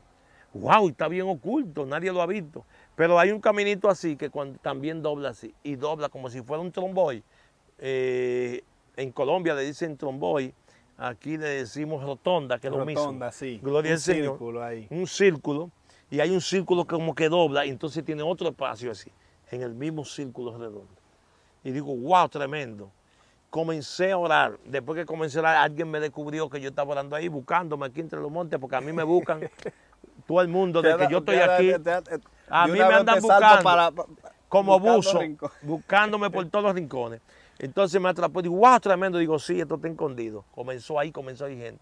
¡Wow! Está bien oculto, nadie lo ha visto. Pero hay un caminito así que cuando, también dobla así y dobla como si fuera un tromboy. En Colombia le dicen tromboy. Aquí le decimos rotonda, que es lo mismo. Rotonda, sí. Gloria al Señor. Un círculo ahí. Un círculo. Y hay un círculo como que dobla, y entonces tiene otro espacio así, en el mismo círculo redondo. Y digo, wow, tremendo. comencé a orar. Después que comencé a orar, alguien me descubrió que yo estaba orando ahí, buscándome aquí entre los montes, porque a mí me buscan todo el mundo, desde que yo estoy aquí. A mí me andan buscando como buzo, buscándome por todos los rincones. Entonces me atrapó y digo, wow, tremendo. Digo, sí, esto está escondido. Comenzó ahí gente.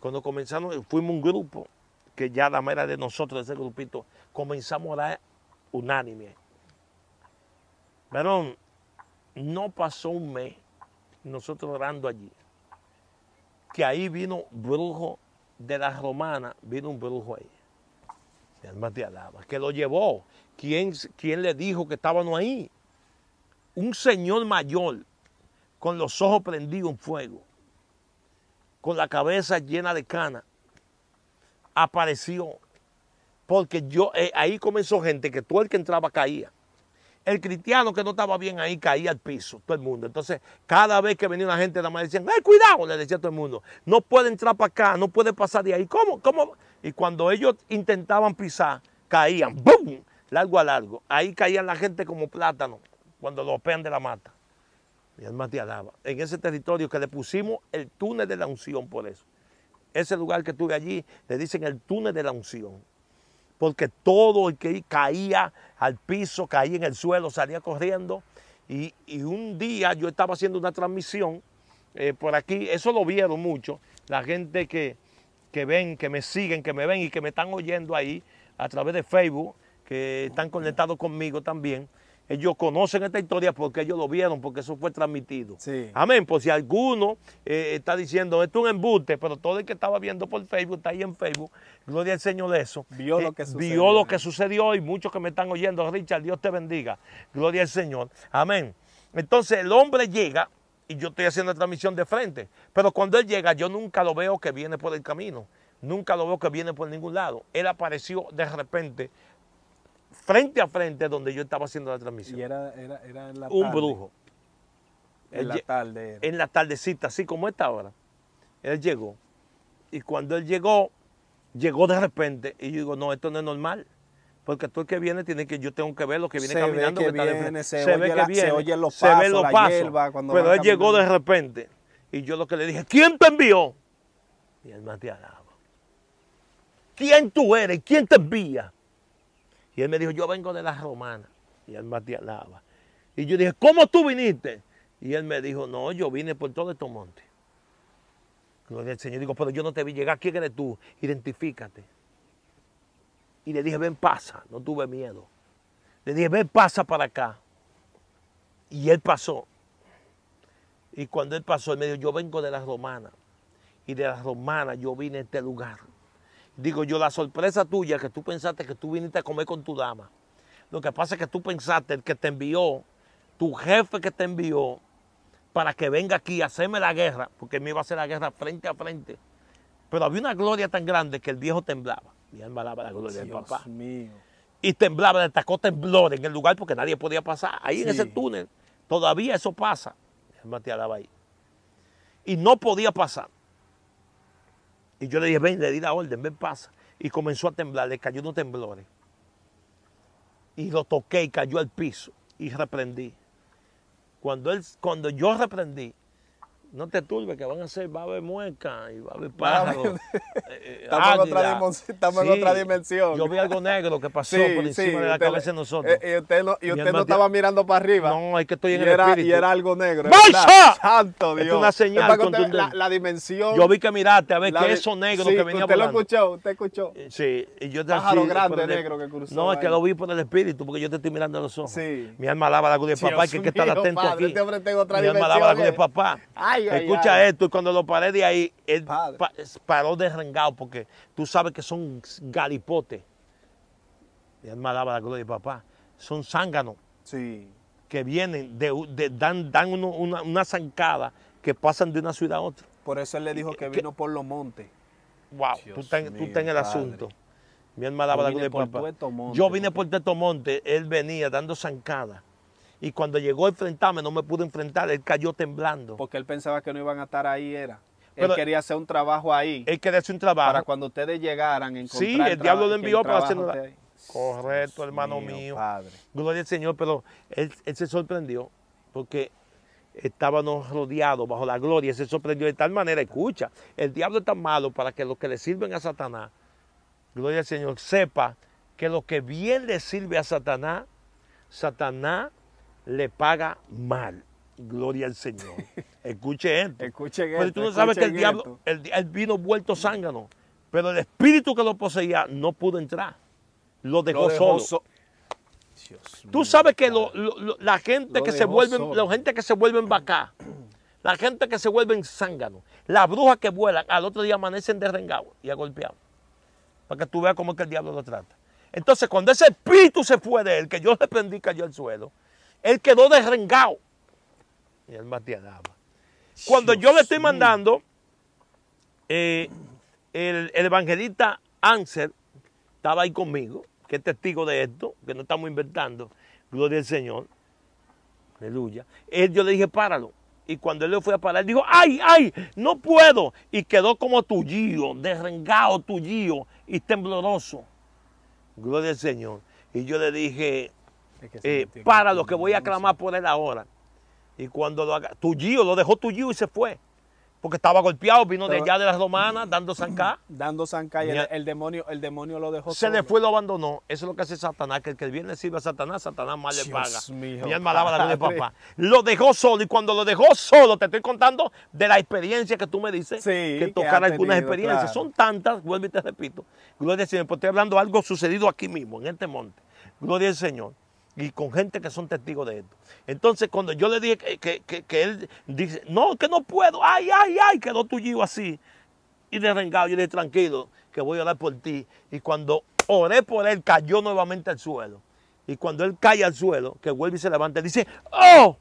Cuando comenzaron, fuimos un grupo, que ya la mera de nosotros, de ese grupito, comenzamos a orar unánime. Pero no pasó un mes nosotros orando allí, que ahí vino brujo de la romana, vino un brujo ahí, mi alma te alaba, que lo llevó. ¿Quién le dijo que estábamos ahí? Un señor mayor, con los ojos prendidos en fuego, con la cabeza llena de canas, apareció, porque yo ahí comenzó gente que todo el que entraba caía. El cristiano que no estaba bien ahí caía al piso, todo el mundo. Entonces, cada vez que venía una gente, nada más decían, ¡ay, cuidado! Le decía a todo el mundo, no puede entrar para acá, no puede pasar de ahí. ¿Cómo? ¿Cómo? Y cuando ellos intentaban pisar, caían, ¡bum! Largo a largo. Ahí caían la gente como plátano, cuando los pean de la mata. Mi alma te alaba. En ese territorio que le pusimos el túnel de la unción por eso. Ese lugar que tuve allí, le dicen el túnel de la unción. Porque todo el que caía al piso, caía en el suelo, salía corriendo. Y un día yo estaba haciendo una transmisión por aquí, eso lo vieron mucho, la gente que ven, que me siguen, que me ven y que me están oyendo ahí a través de Facebook, que están conectados conmigo también. Ellos conocen esta historia porque ellos lo vieron, porque eso fue transmitido. Sí. Amén, por si alguno está diciendo, esto es un embuste, pero todo el que estaba viendo por Facebook, está ahí en Facebook, gloria al Señor de eso. Vio lo que sucedió. Vio lo que sucedió y muchos que me están oyendo, Richard, Dios te bendiga, gloria al Señor. Amén. Entonces el hombre llega y yo estoy haciendo la transmisión de frente, pero cuando él llega yo nunca lo veo que viene por el camino, nunca lo veo que viene por ningún lado. Él apareció de repente, frente a frente donde yo estaba haciendo la transmisión. Y era en la tarde. Un brujo. En la tarde. Era. En la tardecita, así como esta hora. Él llegó. Y cuando él llegó, llegó de repente. Y yo digo, no, esto no es normal. Porque todo el que viene, yo tengo que ver lo que viene caminando. Se ve que viene, se oyen los pasos, se ven los pasos. Pero él llegó de repente. Y yo lo que le dije, ¿quién te envió? Y él me alaba. ¿Quién tú eres? ¿Quién te envía? Y él me dijo, yo vengo de las romanas. Y él me alaba. Y yo dije, ¿cómo tú viniste? Y él me dijo, no, yo vine por todos estos montes. Gloria al Señor. Digo, pero yo no te vi llegar. ¿Quién eres tú? Identifícate. Y le dije, ven, pasa. No tuve miedo. Le dije, ven, pasa para acá. Y él pasó. Y cuando él pasó, él me dijo, yo vengo de las romanas. Y de las romanas yo vine a este lugar. Digo yo, la sorpresa tuya que tú pensaste que tú viniste a comer con tu dama. Lo que pasa es que tú pensaste, el que te envió, tu jefe que te envió, para que venga aquí a hacerme la guerra, porque me iba a hacer la guerra frente a frente. Pero había una gloria tan grande que el viejo temblaba. Mi alma alaba la gloria del papá. Dios mío. Y temblaba, le atacó temblor en el lugar porque nadie podía pasar. Ahí en ese túnel, todavía eso pasa. Mi alma te alaba ahí. Y no podía pasar. Y yo le dije, ven, le di la orden, ven, pasa. Y comenzó a temblar, le cayó unos temblores. Y lo toqué y cayó al piso. Y reprendí. Cuando yo reprendí, no te turbes que van a hacer, va a haber mueca y va a haber pájaros. Estamos en otra dimensión. Yo vi algo negro que pasó por encima de la cabeza de nosotros. Y usted no estaba mirando para arriba. No, es que estoy en el espíritu. Y era algo negro. ¡Vaya! ¡Santo Dios! Es una señal contundente. La dimensión. Yo vi que miraste a ver que eso negro que venía usted volando. Usted escuchó. Sí. Y yo te pájaro grande negro que cruzó. No, es que lo vi por el espíritu porque yo te estoy mirando a los ojos. Sí. Mi alma alaba la gloria del papá, que hay que estar atento aquí. Este hombre está en otra dimensión. Mi alma alaba la gloria del papá. Escucha esto, y cuando lo paré de ahí, él paró de rengado, porque tú sabes que son galipotes. Mi alma alaba la gloria de papá. Son zánganos que vienen, dan una zancada que pasan de una ciudad a otra. Por eso él le dijo que vino por los montes. Wow, tú estás en el asunto. Mi alma alaba la gloria de papá. Yo vine por Teto Monte, él venía dando zancadas. Y cuando llegó a enfrentarme, no me pude enfrentar, él cayó temblando. Porque él pensaba que no iban a estar ahí, Pero él quería hacer un trabajo ahí. Él quería hacer un trabajo. Para cuando ustedes llegaran, encontrar el trabajo. Sí, el diablo lo envió para hacerlo. Correcto, hermano mío. Gloria al Señor, pero él se sorprendió porque estábamos rodeados bajo la gloria. Se sorprendió de tal manera, escucha, el diablo es tan malo para que los que le sirven a Satanás, gloria al Señor, sepa que lo que bien le sirve a Satanás, Satanás le paga mal. Gloria al Señor. Escuche esto. Escuche esto. Pero tú no sabes que el diablo, él vino vuelto zángano, pero el espíritu que lo poseía no pudo entrar. Lo dejó solo. Tú sabes que la gente que se vuelven, la gente que se vuelven vaca, la gente que se vuelven zángano, las brujas que vuelan, al otro día amanecen derrengados y agolpeados. Para que tú veas cómo es que el diablo lo trata. Entonces, cuando ese espíritu se fue de él, que yo reprendí, cayó al suelo, él quedó derrengado. Mi alma te alaba. Cuando yo le estoy mandando, el evangelista Anser estaba ahí conmigo, que es testigo de esto, que no estamos inventando, gloria al Señor, aleluya. Él, yo le dije, páralo. Y cuando él le fue a parar, dijo, ¡ay, ay! ¡No puedo! Y quedó como tullido, derrengado, tullido y tembloroso. Gloria al Señor. Y yo le dije, páralo, que voy a clamar por él ahora. Y cuando lo dejó tullido y se fue. Porque estaba golpeado, vino de allá de las romanas, dando zancá. Dando zancá y el demonio lo dejó. Se le fue y lo abandonó. Eso es lo que hace Satanás, que el que bien le sirve a Satanás, Satanás mal le paga. Mi alma alaba la gloria de papá. Lo dejó solo y cuando lo dejó solo, te estoy contando de la experiencia que tú me dices, sí, que tocar algunas experiencias. Claro. Son tantas, vuelvo y te repito. Gloria al Señor, porque estoy hablando de algo sucedido aquí mismo, en este monte. Gloria al Señor. Y con gente que son testigos de esto. Entonces, cuando yo le dije que él dice, no, que no puedo, ay, ay, ay, quedó tullido así. Y derrengado, yo le dije, tranquilo, que voy a orar por ti. Y cuando oré por él, cayó nuevamente al suelo. Y cuando él cae al suelo, que vuelve y se levanta, dice, ¡oh!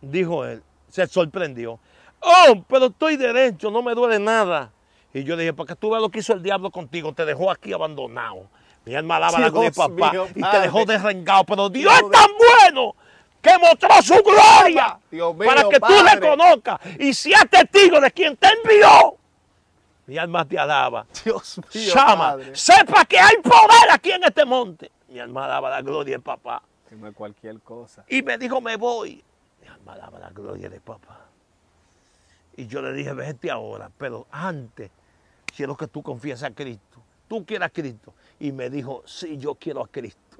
Dijo él, se sorprendió. ¡Oh, pero estoy derecho, no me duele nada! Y yo le dije, para que tú veas lo que hizo el diablo contigo, te dejó aquí abandonado. Mi alma alaba la gloria de papá y te dejó derrengado. Pero Dios es tan bueno que mostró su gloria para que tú reconozcas y seas testigo de quien te envió. Mi alma te alaba. Dios mío, Shama, sepa que hay poder aquí en este monte. Mi alma alaba la gloria de papá. No es cualquier cosa. Y me dijo, me voy. Mi alma alaba la gloria de papá. Y yo le dije, vete ahora, pero antes quiero que tú confíes a Cristo. Tú quieres a Cristo. Y me dijo, sí, yo quiero a Cristo.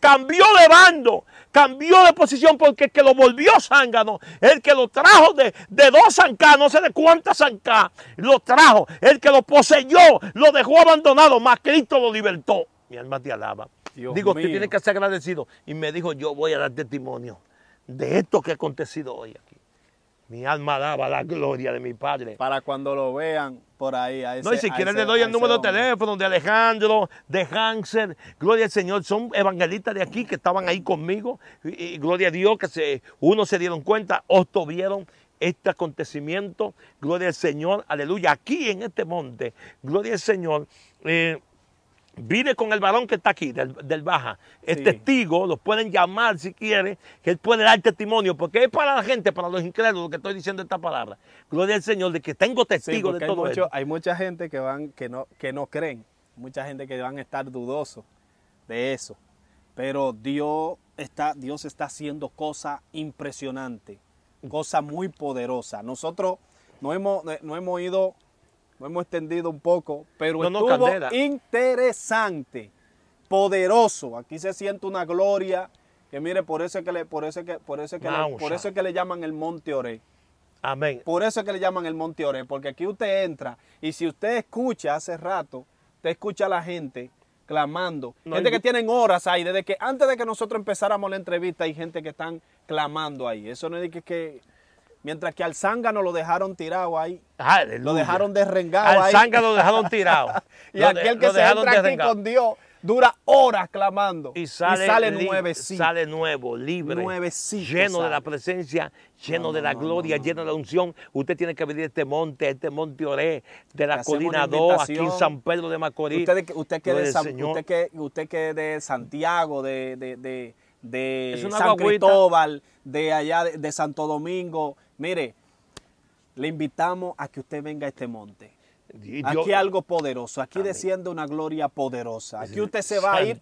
Cambió de bando, cambió de posición, porque el que lo volvió zángano, el que lo trajo de dos zancá, no sé de cuántas zancá, lo trajo, el que lo poseyó, lo dejó abandonado, mas Cristo lo libertó. Mi alma te alaba. Dios mío. Tú tienes que ser agradecido. Y me dijo, yo voy a dar testimonio de esto que ha acontecido hoy aquí. Mi alma daba la gloria de mi padre. Para cuando lo vean por ahí. A ese, no, y si quieren le doy el número de teléfono de Alejandro, de Hansen. Gloria al Señor. Son evangelistas de aquí que estaban ahí conmigo. Y gloria a Dios que unos se dieron cuenta, otros vieron este acontecimiento. Gloria al Señor. Aleluya. Aquí en este monte. Gloria al Señor. Vine con el varón que está aquí, del Baja. Es testigo, los pueden llamar si quieren, que él puede dar testimonio, porque es para la gente, para los incrédulos, que estoy diciendo esta palabra. Gloria al Señor, de que tengo testigos de todo esto. Hay mucha gente que no creen, mucha gente que van a estar dudosos de eso, pero Dios está haciendo cosas impresionantes, cosas muy poderosas. Nosotros no hemos ido... hemos extendido un poco, pero estuvo interesante, poderoso. Aquí se siente una gloria que mire, por eso es que le llaman el Monte Oré. Amén. Por eso es que le llaman el Monte Oré, porque aquí usted entra y si usted escucha hace rato, usted escucha a la gente clamando. Gente que tienen horas ahí, desde que antes de que nosotros empezáramos la entrevista hay gente que están clamando ahí. Eso no es que mientras que al zángano lo dejaron tirado ahí. Aleluya. Lo dejaron derrengado ahí. Al zángano lo dejaron tirado. Y aquel que se entra aquí con Dios dura horas clamando. Y sale nuevecito. Sale nuevo, libre. Nuevecito. Lleno de la presencia, lleno de la gloria, lleno de la unción. Usted tiene que venir a este monte Oré, de la Colina 2, aquí en San Pedro de Macorís. Usted que de Santiago, de San Cristóbal, de allá de Santo Domingo. Mire, le invitamos a que usted venga a este monte. Aquí algo poderoso, aquí desciende una gloria poderosa. Aquí usted se va a ir,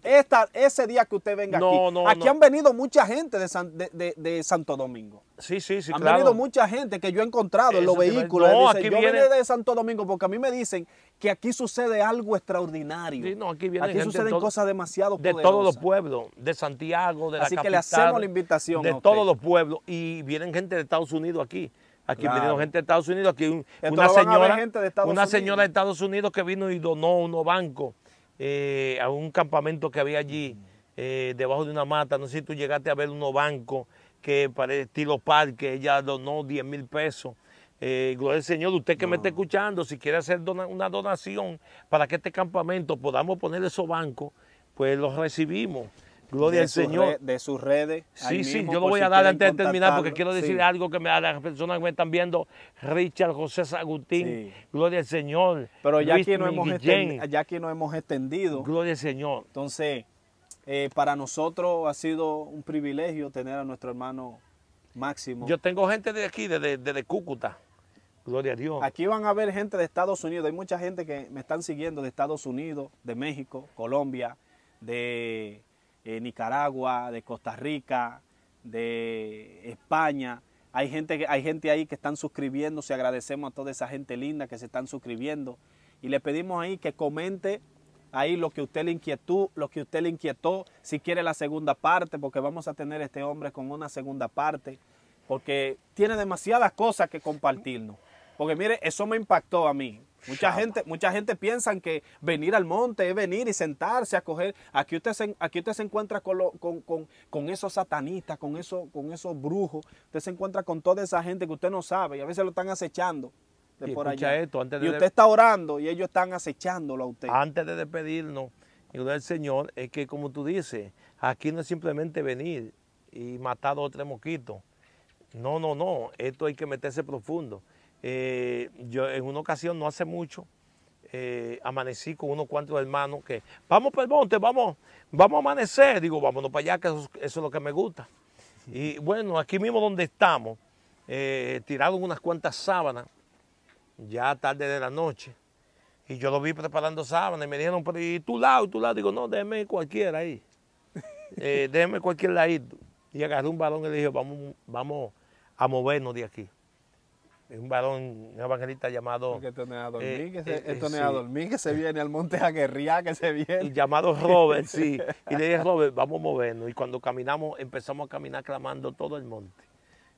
ese día que usted venga aquí han venido mucha gente de Santo Domingo. Sí, han venido mucha gente que yo he encontrado en los vehículos. Yo vine de Santo Domingo porque a mí me dicen que aquí sucede algo extraordinario. Sí, no, aquí suceden cosas demasiado poderosas. De todos los pueblos, de Santiago, de la capital. Así que le hacemos la invitación. De todos los pueblos, y vienen gente de Estados Unidos aquí. Aquí vinieron gente de Estados Unidos, aquí una señora de Estados Unidos que vino y donó unos bancos a un campamento que había allí, debajo de una mata. No sé si tú llegaste a ver unos bancos que para el estilo parque, ella donó 10,000 pesos. Gloria al Señor, usted que me está escuchando, si quiere hacer una donación para que este campamento podamos poner esos bancos, pues los recibimos. Gloria al Señor. De sus redes. Sí, sí, yo lo voy a dar antes de terminar porque quiero decir algo que a las personas que me están viendo, Richard, José Agustín, gloria al Señor. Pero ya aquí no hemos extendido. Gloria al Señor. Entonces, para nosotros ha sido un privilegio tener a nuestro hermano Máximo. Yo tengo gente de aquí, de Cúcuta. Gloria a Dios. Aquí van a ver gente de Estados Unidos. Hay mucha gente que me están siguiendo de Estados Unidos, de México, Colombia, de... Nicaragua, de Costa Rica, de España. Hay gente ahí que están suscribiéndose. Agradecemos a toda esa gente linda que se están suscribiendo. Y le pedimos ahí que comente ahí lo que usted le inquietó, si quiere la segunda parte, porque vamos a tener este hombre con una segunda parte, porque tiene demasiadas cosas que compartirnos. Porque mire, eso me impactó a mí. Mucha gente piensa que venir al monte es venir y sentarse a coger. Aquí usted se encuentra con esos satanistas, con esos brujos. Usted se encuentra con toda esa gente que usted no sabe y a veces lo están acechando de por allá. Y usted está orando y ellos están acechándolo a usted. Antes de despedirnos, gloria al Señor, es que como tú dices, aquí no es simplemente venir y matar dos o tres mosquitos. No, no, no. Esto hay que meterse profundo. Yo en una ocasión, no hace mucho, amanecí con unos cuantos hermanos que vamos para el monte, vamos a amanecer. Digo, vámonos para allá, que eso es lo que me gusta. Y bueno, aquí mismo donde estamos, tiraron unas cuantas sábanas, ya tarde de la noche, y yo lo vi preparando sábanas y me dijeron, pero ¿y tu lado? Digo, no, déjeme cualquiera ahí, déjeme cualquier ladito. Y agarré un varón y le dije, vamos a movernos de aquí. Un varón, un evangelista llamado... Esto no es a dormir, que se viene al monte a guerrear, que se viene. Y llamado Robert, sí. Y le dije, Robert, vamos a movernos. Y cuando caminamos, empezamos a caminar clamando todo el monte.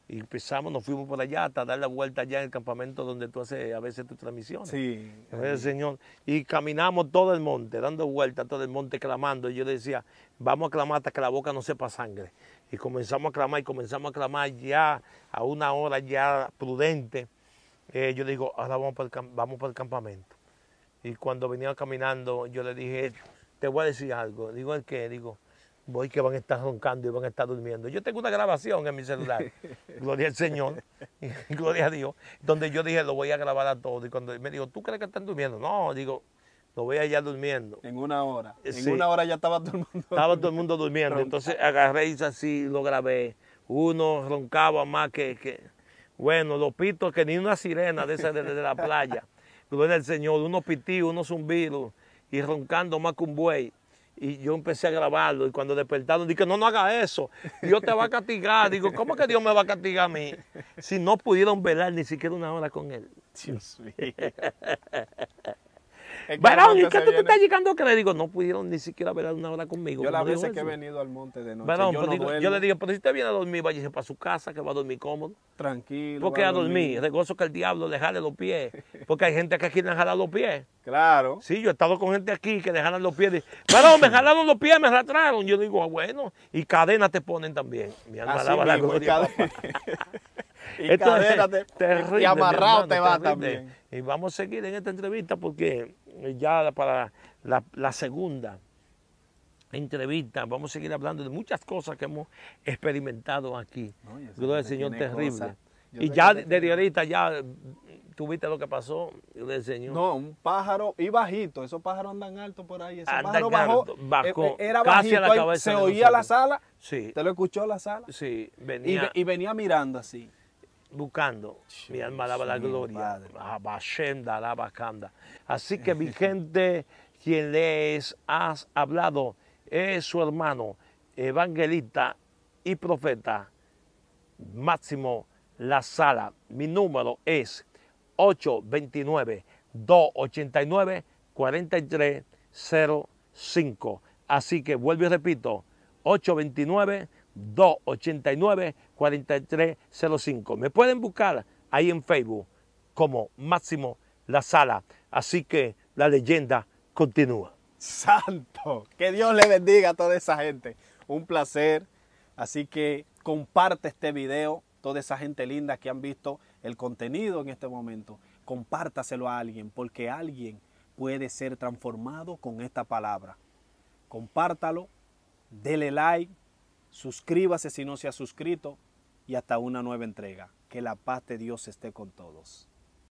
Y empezamos, nos fuimos por allá hasta dar la vuelta allá en el campamento donde tú haces a veces tus transmisiones. Sí. El Señor. Y caminamos todo el monte, dando vueltas todo el monte, clamando. Y yo le decía, vamos a clamar hasta que la boca no sepa sangre. Y comenzamos a clamar ya a una hora ya prudente. Yo le digo, ahora vamos para el campamento. Y cuando venía caminando, yo le dije, te voy a decir algo. Digo, ¿el qué? Digo, voy que van a estar roncando y van a estar durmiendo. Yo tengo una grabación en mi celular, gloria al Señor, gloria a Dios, donde yo dije, lo voy a grabar a todos. Y cuando me dijo, ¿tú crees que están durmiendo? No, digo... Lo voy allá durmiendo. En una hora. Sí. En una hora ya estaba todo el mundo durmiendo. Entonces agarré y así lo grabé. Uno roncaba más que bueno, los pitos que ni una sirena de esa de la playa. Gloria al Señor. Unos pitidos, unos zumbidos y roncando más que un buey. Y yo empecé a grabarlo y cuando despertaron dije, no haga eso, Dios te va a castigar. Digo, ¿cómo que Dios me va a castigar a mí? Si no pudieron velar ni siquiera una hora con él. Dios mío. Varón, ¿y qué tú te estás llegando a creer? Digo, no pudieron ni siquiera velar una hora conmigo. Yo las veces que he venido al monte de noche, Barón, yo le digo, pero si usted viene a dormir, váyase para su casa, que va a dormir cómodo. Tranquilo. Porque a dormir, regozo que el diablo le jale los pies. Porque hay gente que aquí le jala los pies. Claro. Sí, yo he estado con gente aquí que le jalan los pies. Varón, me jalaron los pies, me arrastraron. Yo digo, ah, bueno, y cadenas te ponen también. Mi alma daba la gloria. Y entonces, terrible, y amarrado hermano, te va también. Y vamos a seguir en esta entrevista porque ya para la segunda entrevista vamos a seguir hablando de muchas cosas que hemos experimentado aquí. No, gloria al Señor, terrible. Y ya desde ahorita ya tuviste lo que pasó, gloria al Señor. No, un pájaro y bajito, esos pájaros andan altos por ahí. Ese pájaro bajó, era casi bajito, a la cabeza. Se oía Lasala, sí. ¿Te lo escuchó Lasala? Sí, venía. Y venía mirando así. buscando. Mi alma alaba la gloria. Así que mi gente, quien les has hablado es su hermano, evangelista y profeta, Máximo Lasala. Mi número es 829-289-4305. Así que vuelvo y repito, 829-289-4305. Me pueden buscar ahí en Facebook como Máximo Lasala. Así que la leyenda continúa. Santo, que Dios le bendiga a toda esa gente. Un placer. Así que comparte este video. Toda esa gente linda que han visto el contenido en este momento, compártaselo a alguien, porque alguien puede ser transformado con esta palabra. Compártalo, dele like, suscríbase si no se ha suscrito y hasta una nueva entrega. Que la paz de Dios esté con todos.